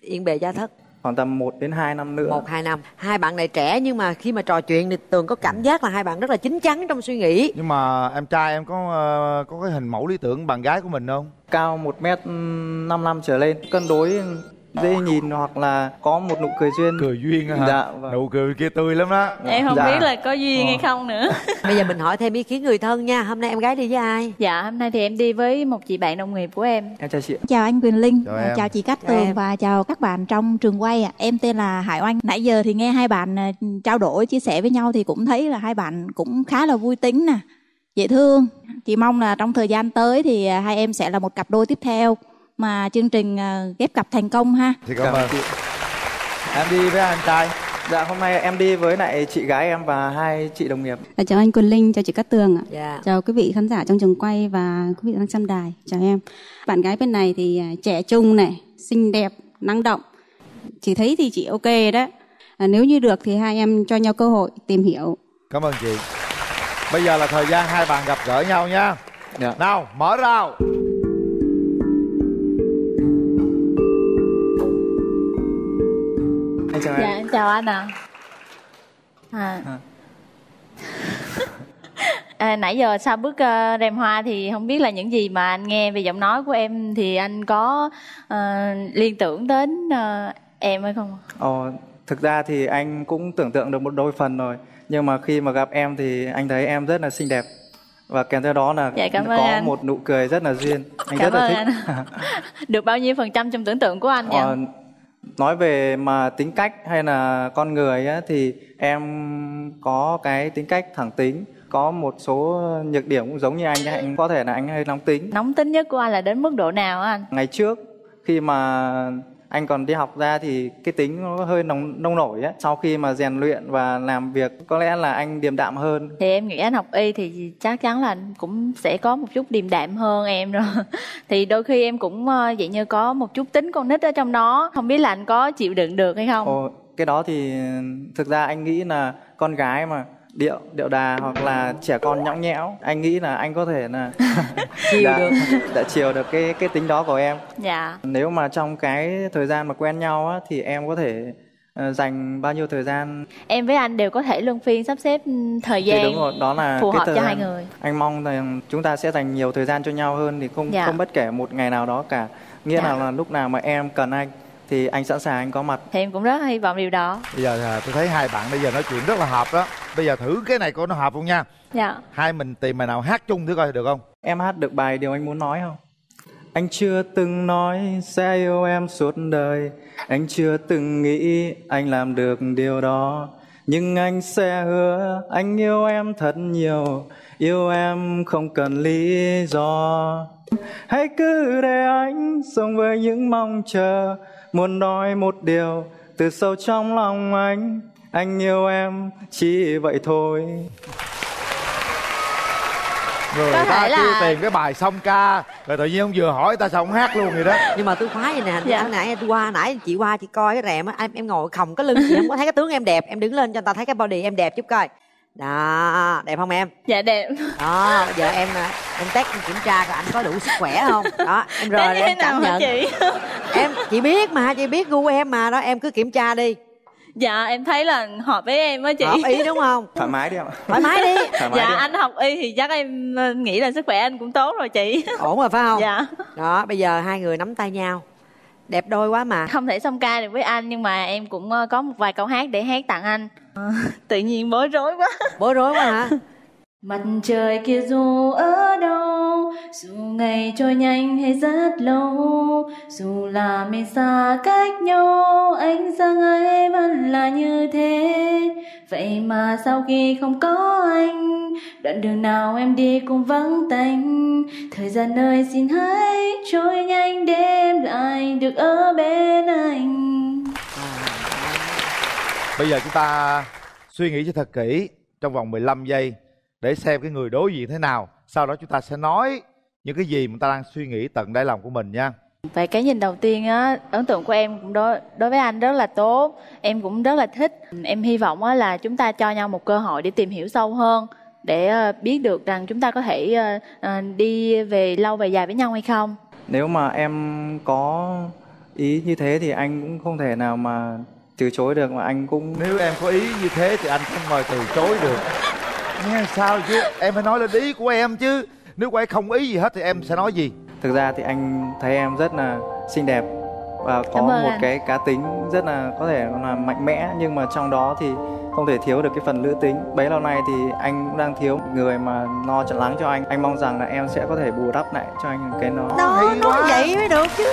yên bề gia thất? Khoảng tầm 1 đến 2 năm nữa. 1-2 năm. Hai bạn này trẻ nhưng mà khi mà trò chuyện thì Tường có cảm giác là hai bạn rất là chín chắn trong suy nghĩ. Nhưng mà em trai em có cái hình mẫu lý tưởng bạn gái của mình không? Cao 1m55 trở lên, cân đối, dễ nhìn hoặc là có một nụ cười duyên. Cười duyên hả? Dạ vâng. Nụ cười kia tươi lắm đó. Em không biết là có duyên hay không nữa. Bây giờ mình hỏi thêm ý kiến người thân nha. Hôm nay em gái đi với ai? Dạ hôm nay thì em đi với một chị bạn đồng nghiệp của em. Em chào chị. Chào anh Quyền Linh. Chào, chào chị Cát Tường và chào các bạn trong trường quay. Em tên là Hải Oanh. Nãy giờ thì nghe hai bạn trao đổi chia sẻ với nhau thì cũng thấy là hai bạn cũng khá là vui tính nè, dễ thương. Chị mong là trong thời gian tới thì hai em sẽ là một cặp đôi tiếp theo mà chương trình ghép cặp thành công ha. Thì cảm ơn chị. Em đi với anh trai. Dạ hôm nay em đi với lại chị gái em và hai chị đồng nghiệp. Chào anh Quyền Linh, chào chị Cát Tường ạ. Chào quý vị khán giả trong trường quay và quý vị đang xem đài. Chào em. Bạn gái bên này thì trẻ trung này, xinh đẹp, năng động. Chị thấy thì chị ok đó. Nếu như được thì hai em cho nhau cơ hội tìm hiểu. Cảm ơn chị. Bây giờ là thời gian hai bạn gặp gỡ nhau nha. Nào mở rào. Chào em. Dạ em chào anh ạ. Nãy giờ sau bước rèm hoa thì không biết là những gì mà anh nghe về giọng nói của em thì anh có liên tưởng đến em hay không? Thực ra thì anh cũng tưởng tượng được một đôi phần rồi. Nhưng mà khi mà gặp em thì anh thấy em rất là xinh đẹp. Và kèm theo đó là có một nụ cười rất là duyên. Anh rất là thích. Được bao nhiêu phần trăm trong tưởng tượng của anh nhỉ? Nói về mà tính cách hay là con người á, thì em có cái tính cách thẳng tính. Có một số nhược điểm cũng giống như anh ấy. Anh có thể là anh hơi nóng tính. Nóng tính nhất của anh là đến mức độ nào anh? Ngày trước khi mà anh còn đi học ra thì cái tính nó hơi nông nổi á. Sau khi mà rèn luyện và làm việc có lẽ là anh điềm đạm hơn. Thì em nghĩ anh học y thì chắc chắn là anh cũng sẽ có một chút điềm đạm hơn em rồi. Thì đôi khi em cũng vậy, như có một chút tính con nít ở trong đó. Không biết là anh có chịu đựng được hay không? Cái đó thì thực ra anh nghĩ là con gái mà điệu đà hoặc là trẻ con nhõng nhẽo, anh nghĩ là anh có thể là đã chiều được cái tính đó của em. Nếu mà trong cái thời gian mà quen nhau á, thì em có thể dành bao nhiêu thời gian? Em với anh đều có thể luân phiên sắp xếp thời gian. Thì đúng rồi, đó là phù hợp cho hai người. Anh mong rằng chúng ta sẽ dành nhiều thời gian cho nhau hơn, thì không bất kể một ngày nào đó cả. Nghĩa là lúc nào mà em cần anh thì anh sẵn sàng, anh có mặt. Thì em cũng rất hy vọng điều đó. Bây giờ tôi thấy hai bạn bây giờ nói chuyện rất là hợp đó. Bây giờ thử cái này coi nó hợp không nha. Dạ. Hai mình tìm bài nào hát chung thử coi được không? Em hát được bài Điều Anh Muốn Nói không? Anh chưa từng nói sẽ yêu em suốt đời, anh chưa từng nghĩ anh làm được điều đó. Nhưng anh sẽ hứa anh yêu em thật nhiều, yêu em không cần lý do. Hãy cứ để anh sống với những mong chờ, muốn nói một điều từ sâu trong lòng anh yêu em chỉ vậy thôi. Người ta tiêu tiền cái bài xong ca rồi tự nhiên ông vừa hỏi ta sao không hát luôn vậy đó. Nhưng mà tôi khoái vậy nè, nãy chị coi cái rèm á, em ngồi khòng cái lưng chị không có thấy cái tướng em đẹp, em đứng lên cho người ta thấy cái body em đẹp chút coi. Đó, đẹp không em? Dạ đẹp. Đó, giờ em test em kiểm tra coi anh có đủ sức khỏe không. Đó, em rồi em cảm nhận. Chị biết mà, chị biết gu em mà, đó em cứ kiểm tra đi. Dạ em thấy là hợp với em á chị. Hợp y đúng không? Thoải mái đi em. Thoải mái đi. Dạ anh học y thì chắc em nghĩ là sức khỏe anh cũng tốt rồi chị. Ổn rồi phải không? Dạ. Đó bây giờ hai người nắm tay nhau. Đẹp đôi quá mà. Không thể song ca được với anh, nhưng mà em cũng có một vài câu hát để hát tặng anh. Tự nhiên bối rối quá. Bối rối quá hả? Mặt trời kia dù ở đâu, dù ngày trôi nhanh hay rất lâu, dù là mình xa cách nhau, ánh sáng ấy vẫn là như thế. Vậy mà sau khi không có anh, đoạn đường nào em đi cũng vắng tanh. Thời gian ơi xin hãy trôi nhanh để em lại được ở bên anh. Bây giờ chúng ta suy nghĩ cho thật kỹ trong vòng 15 giây để xem cái người đối diện thế nào. Sau đó chúng ta sẽ nói những cái gì mà ta đang suy nghĩ tận đáy lòng của mình nha. Về cái nhìn đầu tiên á, ấn tượng của em cũng đối với anh rất là tốt. Em cũng rất là thích. Em hy vọng á là chúng ta cho nhau một cơ hội để tìm hiểu sâu hơn, để biết được rằng chúng ta có thể đi về lâu về dài với nhau hay không. Nếu mà em có ý như thế thì anh cũng không thể nào mà từ chối được, mà anh cũng... Nếu em có ý như thế thì anh không mời từ chối được. Nghe sao chứ, em phải nói lên ý của em chứ. Nếu quay không ý gì hết thì em sẽ nói gì? Thực ra thì anh thấy em rất là xinh đẹp và có một cái cá tính rất là có thể là mạnh mẽ, nhưng mà trong đó thì không thể thiếu được cái phần nữ tính. Bấy lâu nay thì anh cũng đang thiếu người mà lo chọn lắng cho anh. Anh mong rằng là em sẽ có thể bù đắp lại cho anh cái nó. Đó, nói vậy mới được chứ.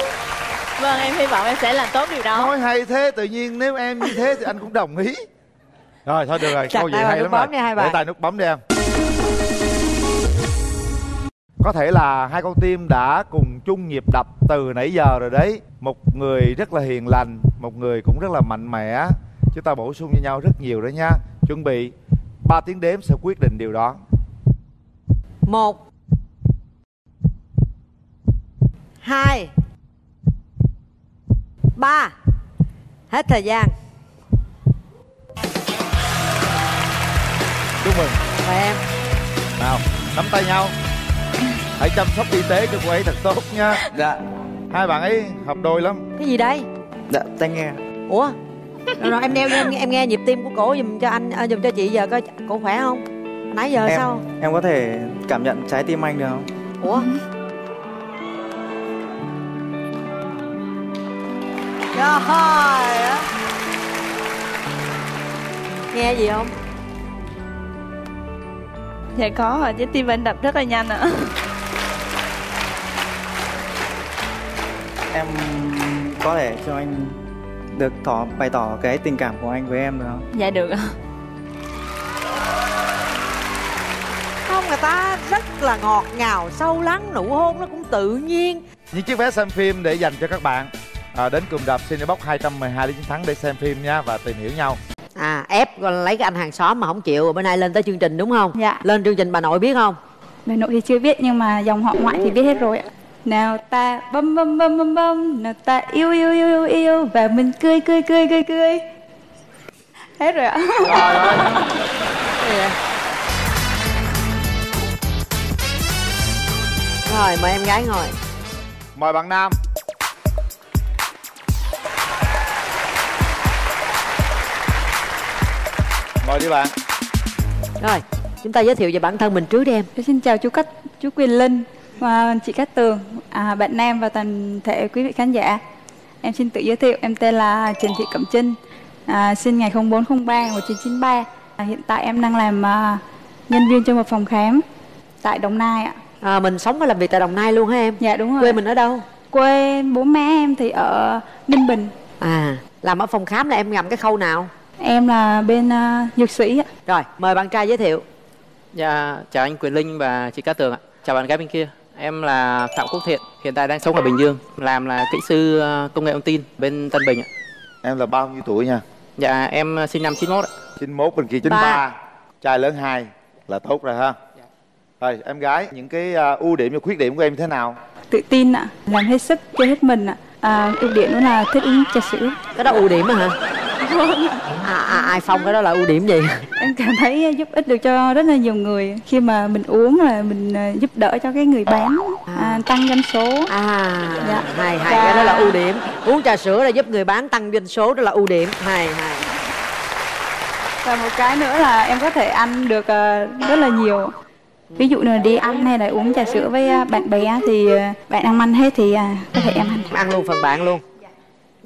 Vâng, em hy vọng em sẽ làm tốt điều đó. Nói hay thế, tự nhiên nếu em như thế thì anh cũng đồng ý. Rồi, thôi được rồi, câu gì hay lắm rồi. Để tay nút bấm đi em. Có thể là hai con tim đã cùng chung nhịp đập từ nãy giờ rồi đấy. Một người rất là hiền lành, một người cũng rất là mạnh mẽ. Chúng ta bổ sung cho nhau rất nhiều đó nha. Chuẩn bị, 3 tiếng đếm sẽ quyết định điều đó. 1 2 3. Hết thời gian. Chúc mừng. Và em. Nào, nắm tay nhau. Hãy chăm sóc y tế cho cô ấy thật tốt nha. Dạ. Hai bạn ấy hợp đôi lắm. Cái gì đây? Dạ, tai nghe. Ủa? Rồi em đeo cho em nghe nhịp tim của cổ dùm cho anh, dùm cho chị giờ coi cổ khỏe không? Nãy giờ em, sao? Em có thể cảm nhận trái tim anh được không? Ủa? Trời ơi. Nghe gì không? Dạ có rồi, trái tim anh đập rất là nhanh ạ. Em có thể cho anh được bày tỏ cái tình cảm của anh với em được không? Dạ được ạ. Không, người ta rất là ngọt ngào, sâu lắng, nụ hôn nó cũng tự nhiên. Những chiếc vé xem phim để dành cho các bạn đến cùng đạp Cinebox 212 Lý Chiến Thắng để xem phim nha và tìm hiểu nhau. À, ép lấy cái anh hàng xóm mà không chịu rồi bữa nay lên tới chương trình đúng không? Dạ. Lên chương trình bà nội biết không? Bà nội thì chưa biết nhưng mà dòng họ ngoại thì biết hết rồi ạ. Nào ta bấm bấm bấm bấm bấm, nào ta yêu và mình cười. Hết rồi ạ. Trời ơi. Rồi mời em gái ngồi. Mời bạn nam. Ngồi đi bạn. Rồi, chúng ta giới thiệu về bản thân mình trước đi em. Xin chào chú Quyền Linh và chị Cát Tường, bạn Nam và toàn thể quý vị khán giả. Em xin tự giới thiệu, em tên là Trần Thị Cẩm Trinh, sinh ngày 04/03/1993. Hiện tại em đang làm nhân viên trong một phòng khám tại Đồng Nai ạ. Mình sống và làm việc tại Đồng Nai luôn hả em? Dạ đúng rồi. Quê mình ở đâu? Quê bố má em thì ở Ninh Bình. Làm ở phòng khám là em ngầm cái khâu nào? Em là bên dược sĩ ạ. Rồi, mời bạn trai giới thiệu. Dạ, chào anh Quyền Linh và chị Cát Tường ạ. Chào bạn gái bên kia. Em là Phạm Quốc Thiện, hiện tại đang sống ở Bình Dương, làm là kỹ sư công nghệ thông tin bên Tân Bình ạ. Em là bao nhiêu tuổi nha? Dạ, em sinh năm 91 ạ. 91, bên kia 93. Trai lớn 2 là tốt rồi ha. Dạ. Rồi, em gái, những cái ưu điểm và khuyết điểm của em thế nào? Tự tin ạ, làm hết sức, chơi hết mình ạ. Ưu điểm đó là thích uống trà sữa. Cái đó ưu điểm hả? Ai phong cái đó là ưu điểm gì? Em cảm thấy giúp ích được cho rất là nhiều người. Khi mà mình uống là mình giúp đỡ cho cái người bán, tăng doanh số. Dạ. Hay cái đó là ưu điểm. Uống trà sữa là giúp người bán tăng doanh số, đó là ưu điểm. Hay. Và một cái nữa là em có thể ăn được rất là nhiều. Ví dụ là đi ăn hay là uống trà sữa với bạn bè thì bạn ăn manh hết thì có thể em ăn luôn phần bạn luôn.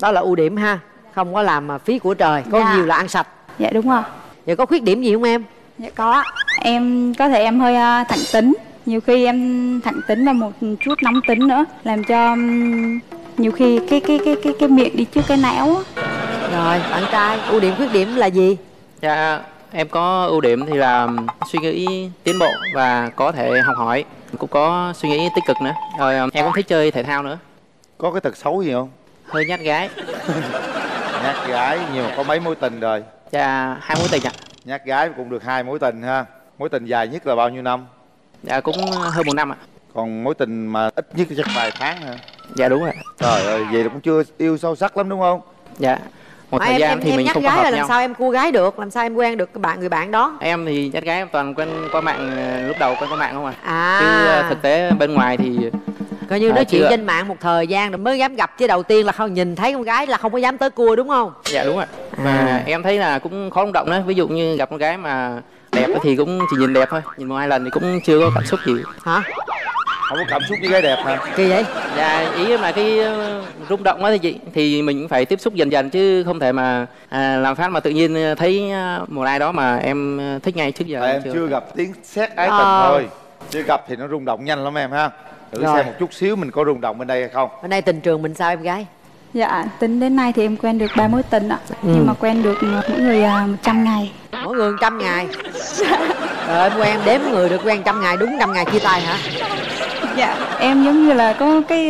Đó là ưu điểm ha. Không có làm mà phí của trời. Có nhiều là ăn sạch. Dạ đúng rồi. Vậy có khuyết điểm gì không em? Dạ có. Em có thể em hơi thẳng tính. Nhiều khi em thẳng tính và một chút nóng tính nữa, làm cho nhiều khi cái miệng đi trước cái não. Rồi, bạn trai, ưu điểm khuyết điểm là gì? Dạ, em có ưu điểm thì là suy nghĩ tiến bộ và có thể học hỏi, cũng có suy nghĩ tích cực nữa. Rồi em cũng thích chơi thể thao nữa. Có cái tật xấu gì không? Hơi nhát gái. Nhát gái nhiều, có mấy mối tình rồi? Dạ, 2 mối tình ạ. Nhát gái cũng được 2 mối tình ha. Mối tình dài nhất là bao nhiêu năm? Dạ cũng hơn 1 năm ạ. Còn mối tình mà ít nhất chắc vài tháng hả? Dạ đúng rồi. Trời ơi, vậy là cũng chưa yêu sâu sắc lắm đúng không? Dạ. Một thời gian thì mình không có hợp nhau. Em nhát gái là làm sao em cua gái được? Làm sao em quen được người bạn đó? Em thì nhát gái em toàn quen qua mạng, lúc đầu quen qua mạng không ạ. Chứ thực tế bên ngoài thì coi như nói chuyện trên mạng một thời gian rồi mới dám gặp, chứ đầu tiên là không nhìn thấy con gái là không có dám tới cua đúng không? Dạ đúng rồi. Mà em thấy là cũng khó rung động đó. Ví dụ như gặp con gái mà đẹp thì cũng chỉ nhìn đẹp thôi, nhìn 1-2 lần thì cũng chưa có cảm xúc gì. Hả? Không có cảm xúc với gái đẹp hả? Kỳ vậy? Dạ, ý là cái rung động đó thì chị, thì mình cũng phải tiếp xúc dần dần chứ không thể mà làm phát mà tự nhiên thấy một ai đó mà em thích ngay trước giờ. Em chưa gặp tiếng sét ái tình thôi. Chưa gặp thì nó rung động nhanh lắm em ha. Thử xem một chút xíu mình có rung động bên đây hay không. Bên đây tình trường mình sao em gái? Dạ, tính đến nay thì em quen được 3 mối tình ạ. Nhưng mà quen được mỗi người 100 ngày. Mỗi người 100 ngày? Trời ơi, em đếm người được quen 100 ngày, đúng 100 ngày chia tay hả? Dạ, em giống như là có cái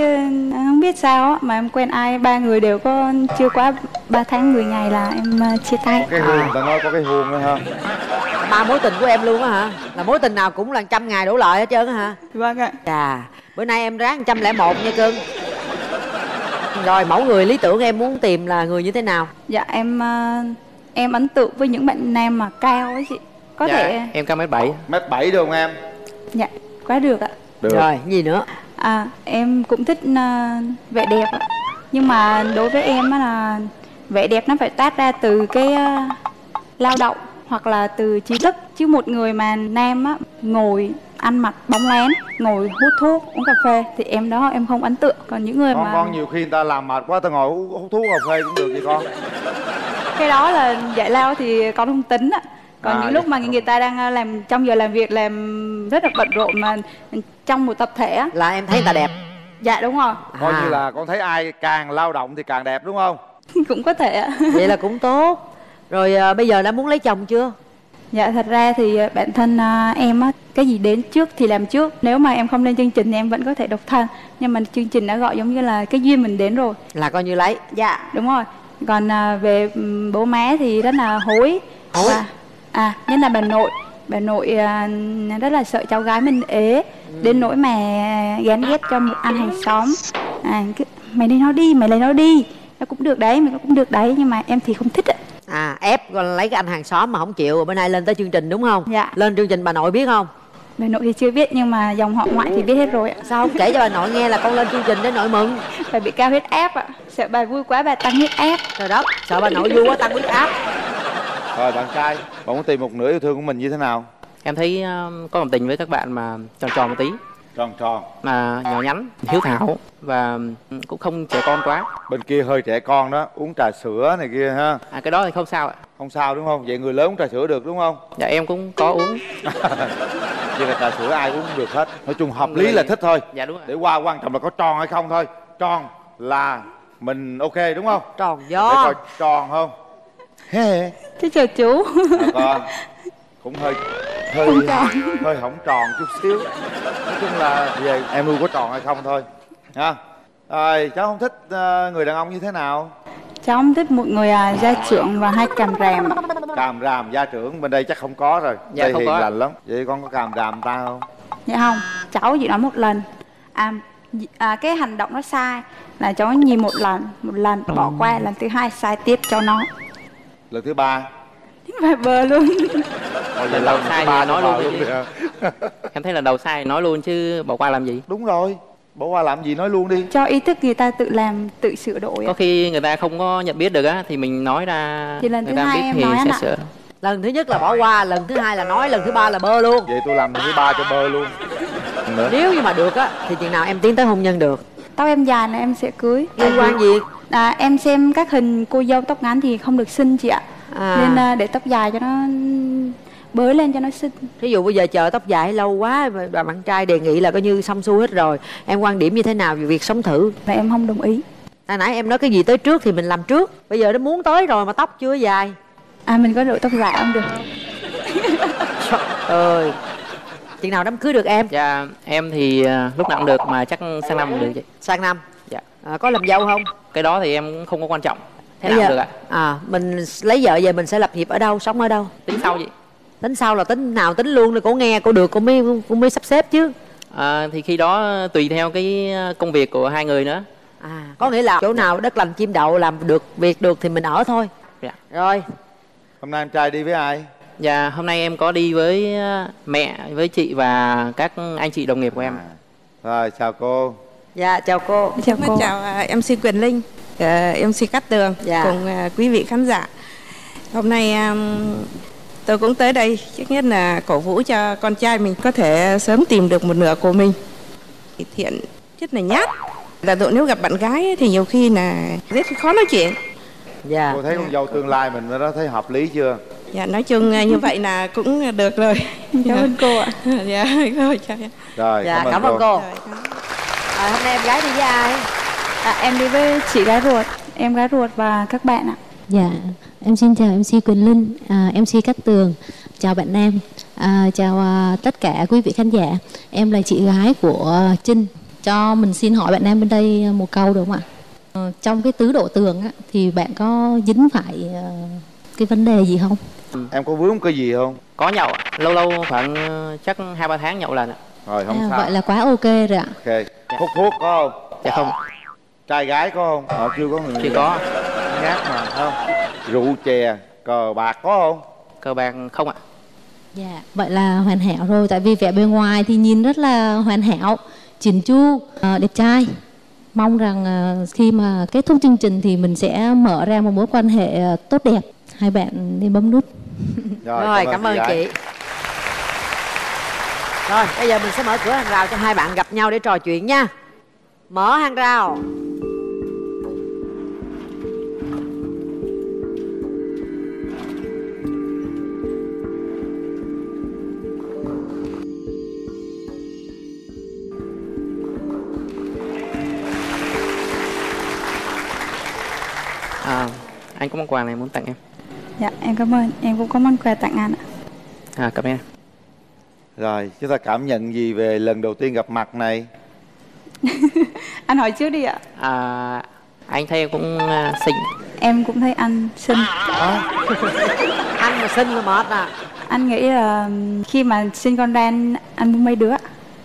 không biết sao á, mà em quen ai 3 người đều có chưa quá 3 tháng 10 ngày là em chia tay. Cái hương, ta nói có cái hương nữa ha. 3 mối tình của em luôn á hả? Là mối tình nào cũng là 100 ngày đổ lợi hết trơn á hả? Vâng ạ. Dạ, bữa nay em ráng 101 nha cưng. Rồi, mẫu người lý tưởng em muốn tìm là người như thế nào? Dạ, em ấn tượng với những bạn nam mà cao ấy chị. Có thể em cao 1m7. 1m7 được không em? Dạ, quá được ạ. Được. Rồi, gì nữa? Em cũng thích vẻ đẹp. Nhưng mà đối với em là vẻ đẹp nó phải tát ra từ cái lao động hoặc là từ trí thức. Chứ một người mà nam á, ngồi ăn mặc bóng lén, ngồi hút thuốc, uống cà phê thì em đó em không ấn tượng. Còn những người con nhiều khi người ta làm mệt quá, ta ngồi hút thuốc cà phê cũng được vậy con. Cái đó là giải lao thì con không tính á. Còn những lúc mà người ta đang làm trong giờ làm việc, làm rất là bận rộn mà trong một tập thể á, là em thấy người ta đẹp. Dạ đúng rồi. Coi như là con thấy ai càng lao động thì càng đẹp đúng không? Cũng có thể ạ. Vậy là cũng tốt. Rồi bây giờ đã muốn lấy chồng chưa? Dạ thật ra thì bản thân em á, cái gì đến trước thì làm trước. Nếu mà em không lên chương trình thì em vẫn có thể độc thân. Nhưng mà chương trình đã gọi giống như là cái duyên mình đến rồi, là coi như lấy. Dạ đúng rồi. Còn về bố má thì rất là hối. Hối? Nhất là bà nội. Bà nội rất là sợ cháu gái mình ế. Đến nỗi mà gán ghét cho một anh hàng xóm. Mày lấy nó đi, mày lấy nó đi. Nó cũng được đấy, mày cũng được đấy. Nhưng mà em thì không thích ạ. Ép lấy cái anh hàng xóm mà không chịu. Rồi bữa nay lên tới chương trình đúng không? Dạ. Lên chương trình bà nội biết không? Bà nội thì chưa biết nhưng mà dòng họ ngoại thì biết hết rồi ạ. Sao không kể cho bà nội nghe là con lên chương trình để nội mừng? Bà bị cao huyết áp ạ. Sợ bà vui quá bà tăng huyết áp. Trời đất, sợ bà nội vui quá tăng huyết áp. Rồi bạn trai, bạn muốn tìm một nửa yêu thương của mình như thế nào? Em thấy có lòng tình với các bạn mà tròn tròn một tí. Tròn tròn mà nhỏ nhắn, hiếu thảo và cũng không trẻ con quá. Bên kia hơi trẻ con đó, uống trà sữa này kia ha. À cái đó thì không sao ạ. Không sao đúng không? Vậy người lớn uống trà sữa được đúng không? Dạ em cũng có uống. Vậy là trà sữa ai uống được hết. Nói chung hợp lý là thích thôi. Dạ đúng rồi. Để qua quan trọng là có tròn hay không thôi. Tròn là mình ok đúng không? Tròn gió. Để coi tròn không? Chứ chào chú. À, con cũng hơi hỏng tròn chút xíu. Nói chung là về em nuôi có tròn hay không thôi nha. À, cháu không thích người đàn ông như thế nào? Cháu không thích một người gia trưởng và hay càm ràm. Càm ràm gia trưởng bên đây chắc không có rồi. Dạ, đây hiền lành lắm. Vậy con có càm ràm ta không? Dạ không, cháu chỉ nói một lần. Cái hành động nó sai là cháu nhìn một lần bỏ qua, lần thứ hai sai tiếp cho nó, lần thứ ba phải bờ luôn. Lần đầu sai thì nói luôn đi. Em thấy lần đầu sai nói luôn chứ bỏ qua làm gì. Đúng rồi, bỏ qua làm gì, nói luôn đi cho ý thức người ta tự làm, tự sửa đổi. Có khi người ta không có nhận biết được á thì mình nói ra thì lần người ta biết thì sẽ sửa. Lần thứ nhất là bỏ qua, lần thứ hai là nói, lần thứ ba là bơ luôn. Vậy tôi làm lần thứ ba cho bơ luôn. Nếu như mà được á thì chừng nào em tiến tới hôn nhân được? Tóc em dài là em sẽ cưới. Liên quan gì? Em xem các hình cô dâu tóc ngắn thì không được xinh chị ạ. Nên để tóc dài cho nó bới lên cho nó xinh. Thí dụ bây giờ chờ tóc dài lâu quá, bạn trai đề nghị là coi như xong xuôi hết rồi, em quan điểm như thế nào về việc sống thử? Và em không đồng ý. Nãy em nói cái gì tới trước thì mình làm trước. Bây giờ nó muốn tới rồi mà tóc chưa dài. Mình có đội tóc dài không được? Trời ơi, chừng nào đám cưới được em? Dạ em thì lúc nào cũng được mà chắc sang năm được chị. Sang năm? Dạ. Có làm dâu không? Cái đó thì em không có quan trọng. Thế nào được ạ? Mình lấy vợ về mình sẽ lập nghiệp ở đâu, sống ở đâu? Tính sau vậy. Tính sau là tính nào tính luôn rồi, cô nghe cô được cô mới sắp xếp chứ. Thì khi đó tùy theo cái công việc của hai người nữa. Có nghĩa là chỗ nào đất lành chim đậu, làm được việc được thì mình ở thôi. Dạ. Rồi. Hôm nay em trai đi với ai? Dạ hôm nay em có đi với mẹ, với chị và các anh chị đồng nghiệp của em. Rồi chào cô. Dạ chào cô. Chào cô. Chào MC Quyền Linh, MC Cát Tường cùng quý vị khán giả. Hôm nay tôi cũng tới đây trước nhất là cổ vũ cho con trai mình có thể sớm tìm được một nửa của mình. Thiện rất là nhát, là tội nếu gặp bạn gái thì nhiều khi là rất khó nói chuyện. Dạ. Cô thấy con dâu tương lai mình nó thấy hợp lý chưa? Dạ nói chung như vậy là cũng được rồi. Cảm ơn cô ạ. Dạ rồi, cảm ơn cô. Hôm nay em gái đi với ai? Em đi với chị gái ruột, em gái ruột và các bạn ạ. Dạ, em xin chào MC Quyền Linh, MC Cát Tường, chào bạn Nam, chào tất cả quý vị khán giả. Em là chị gái của Trinh. Cho mình xin hỏi bạn Nam bên đây một câu đúng không ạ? Trong cái tứ độ tường á, thì bạn có dính phải cái vấn đề gì không? Em có vướng cái gì không? Có nhậu ạ, lâu lâu khoảng chắc 2-3 tháng nhậu lần ạ. Rồi không sao. Vậy là quá ok rồi ạ. Ok, dạ. Hút có không? Dạ không. Trai gái có không? Họ chưa có người. Chưa có. Ngát mà không. Rượu chè, cờ bạc có không? Cờ bạc không ạ. Dạ, vậy là hoàn hảo rồi. Tại vì vẻ bề ngoài thì nhìn rất là hoàn hảo, chỉn chu, đẹp trai. Mong rằng khi mà kết thúc chương trình thì mình sẽ mở ra một mối quan hệ tốt đẹp. Hai bạn đi bấm nút. Rồi cảm ơn chị. Rồi, bây giờ mình sẽ mở cửa hàng rào cho hai bạn gặp nhau để trò chuyện nha. Mở hàng rào. Anh có món quà này muốn tặng em. Dạ, em cảm ơn. Em cũng có món quà tặng anh ạ. Cảm ơn. Rồi, chúng ta cảm nhận gì về lần đầu tiên gặp mặt này? Anh hỏi trước đi ạ. Anh thấy em cũng xinh. Em cũng thấy anh xinh. Anh mà xinh là mệt à. Anh nghĩ là khi mà sinh con ra anh muốn mấy đứa.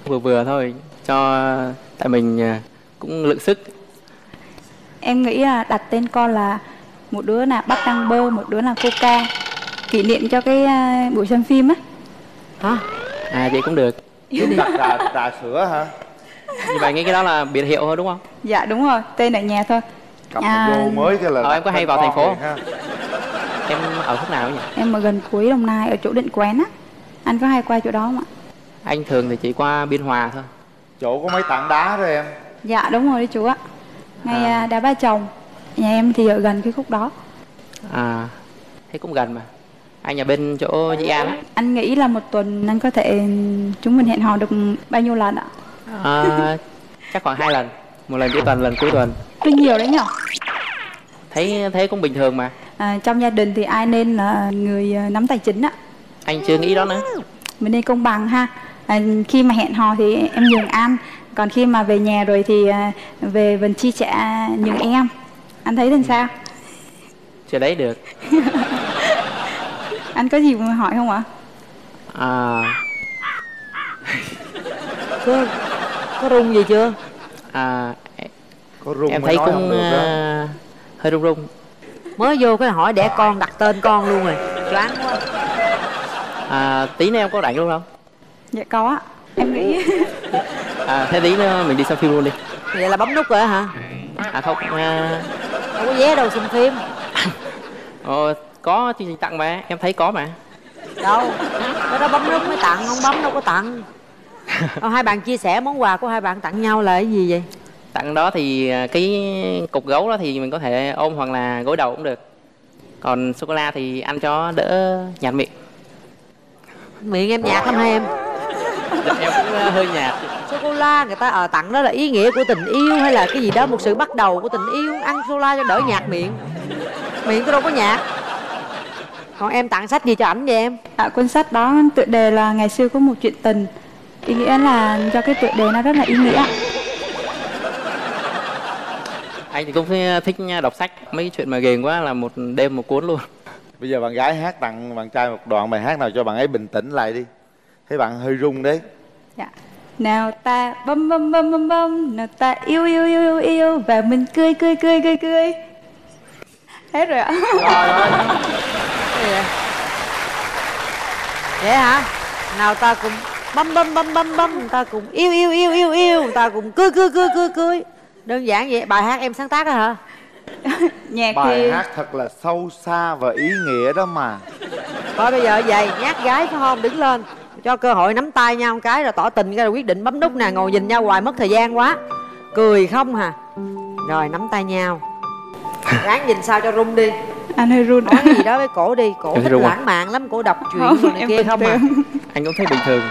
Vừa vừa thôi, cho tại mình cũng lượng sức. Em nghĩ là đặt tên con là một đứa là bắp đăng bơ, một đứa là coca, kỷ niệm cho cái buổi xem phim á. Hả? Vậy cũng được. Chúng đặt trà sữa hả? Như vậy nghĩ cái đó là biệt hiệu thôi đúng không? Dạ đúng rồi, tên ở nhà thôi. Cặp vô mới cái là em có hay vào thành phố. Em ở khúc nào nhỉ? Em ở gần cuối Đồng Nai, ở chỗ Định Quán á. Anh có hay qua chỗ đó không ạ? Anh thường thì chỉ qua Biên Hòa thôi. Chỗ có mấy tảng đá rồi em. Dạ đúng rồi đấy chú ạ. Ngay đá Ba Chồng. Nhà em thì ở gần cái khúc đó. À, thế cũng gần mà. Anh nhà bên chỗ Dĩ An á. Anh nghĩ là một tuần anh có thể chúng mình hẹn hò được bao nhiêu lần ạ? À, chắc khoảng 2 lần. Một lần cuối tuần, lần cuối tuần. Tuy nhiều đấy nhở? Thấy cũng bình thường mà. À, trong gia đình thì ai nên là người nắm tài chính ạ? Anh chưa nghĩ đó nữa. Mình nên công bằng ha. À, khi mà hẹn hò thì em nhường anh, còn khi mà về nhà rồi thì về mình chi trả nhường em. Anh thấy làm sao? Chưa đấy được. Anh có gì mà hỏi không ạ? À... có rung gì chưa? À... Có rung em thấy cũng hơi rung rung. Mới vô cái hỏi đẻ con đặt tên con luôn rồi. Choáng quá. À, tí nữa em có rảnh luôn không? Dạ có á. Em nghĩ à, thế tí nữa mình đi xem phim luôn đi. Vậy là bấm nút rồi hả? À không, không có vé đâu xem phim. Có chương trình tặng mà, em thấy có mà. Đâu, cái đó bấm nút mới tặng, không bấm đâu có tặng. Hai bạn chia sẻ món quà của hai bạn tặng nhau là cái gì vậy? Tặng đó thì cái cục gấu đó thì mình có thể ôm hoặc là gối đầu cũng được. Còn sô-cô-la thì ăn cho đỡ nhạt miệng. Miệng em nhạt lắm hả em? Em cũng hơi nhạt. Sô-cô-la người ta tặng đó là ý nghĩa của tình yêu hay là cái gì đó, một sự bắt đầu của tình yêu. Ăn sô-cô-la cho đỡ nhạt miệng. Miệng tôi đâu có nhạt. Còn em tặng sách gì cho ảnh vậy em? À, cuốn sách đó tựa đề là Ngày Xưa Có Một Chuyện Tình. Ý nghĩa là cho cái tựa đề nó rất là ý nghĩa. Anh thì cũng thích đọc sách. Mấy chuyện mà ghiền quá là một đêm một cuốn luôn. Bây giờ bạn gái hát tặng bạn trai một đoạn bài hát nào cho bạn ấy bình tĩnh lại đi. Thấy bạn hơi rung đấy. Dạ. Nào ta bấm bấm bấm bấm bấm, nào ta yêu yêu yêu yêu, và mình cười cười cười cười cười. Hết rồi ạ. Vậy hả? Nào ta cùng bấm bấm bấm bấm bấm, ta cùng yêu yêu yêu yêu yêu, ta cùng cười cười cười cười cười. Đơn giản vậy. Bài hát em sáng tác đó hả? Nhạc bài thì... hát thật là sâu xa và ý nghĩa đó mà. Thôi bây giờ vậy, nhát gái phải không? Đứng lên, cho cơ hội nắm tay nhau một cái rồi tỏ tình ra rồi quyết định bấm nút nè. Ngồi nhìn nhau hoài mất thời gian quá. Cười không hả? Rồi nắm tay nhau. Ráng nhìn sao cho rung đi. Anh hơi run. Nói cái gì đó với cổ đi. Cổ thích lãng mạn lắm, cổ đọc chuyện này kia không à? Anh cũng thấy bình thường.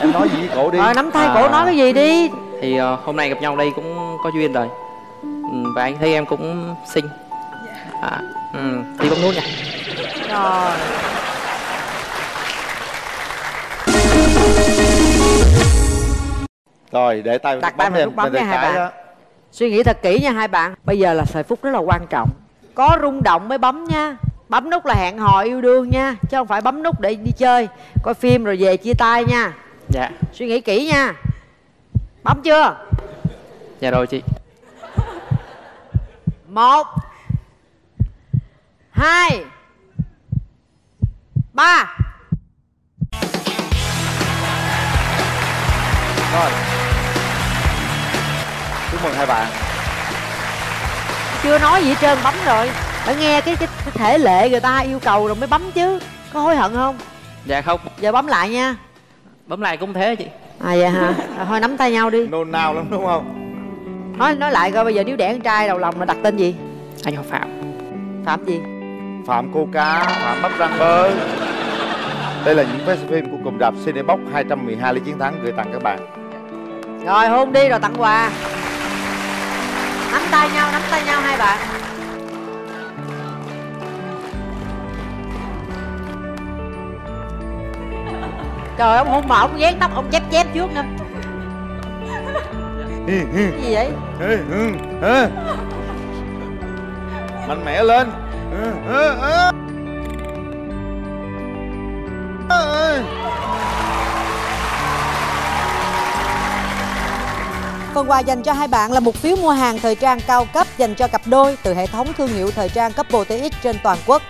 Em nói gì với cổ đi. Rồi nắm tay cổ nói cái gì đi. Thì hôm nay gặp nhau đây cũng có duyên rồi. Và anh thấy em cũng xinh. Thì bấm nút nha. Rồi. Rồi để tay đặt tay vào nút bấm nha hai bạn đó. Suy nghĩ thật kỹ nha hai bạn. Bây giờ là thời phút rất là quan trọng. Có rung động mới bấm nha. Bấm nút là hẹn hò yêu đương nha, chứ không phải bấm nút để đi chơi coi phim rồi về chia tay nha. Dạ. Suy nghĩ kỹ nha. Bấm chưa? Dạ rồi chị. 1 2 3. Rồi. Chúc mừng hai bạn. Chưa nói gì hết trơn bấm rồi. Phải nghe cái thể lệ người ta yêu cầu rồi mới bấm chứ. Có hối hận không? Dạ không. Giờ bấm lại nha. Bấm lại cũng thế chị. À vậy hả? Thôi nắm tay nhau đi. Nôn nao lắm đúng không? Nói lại coi bây giờ nếu đẻ con trai đầu lòng là đặt tên gì? Anh học Phạm. Phạm gì? Phạm Cô Cá, Phạm Bắp Rang Bơ. Đây là những vé phim của cụm rạp Cinebox 212 Lý Chiến Thắng gửi tặng các bạn. Rồi hôn đi rồi tặng quà. Nắm tay nhau hai bạn. Trời ông hôn mà ông vén tóc ông chép chép trước nữa. Cái gì vậy? Mạnh mẽ lên. Phần quà dành cho hai bạn là một phiếu mua hàng thời trang cao cấp dành cho cặp đôi từ hệ thống thương hiệu thời trang Couple TX trên toàn quốc.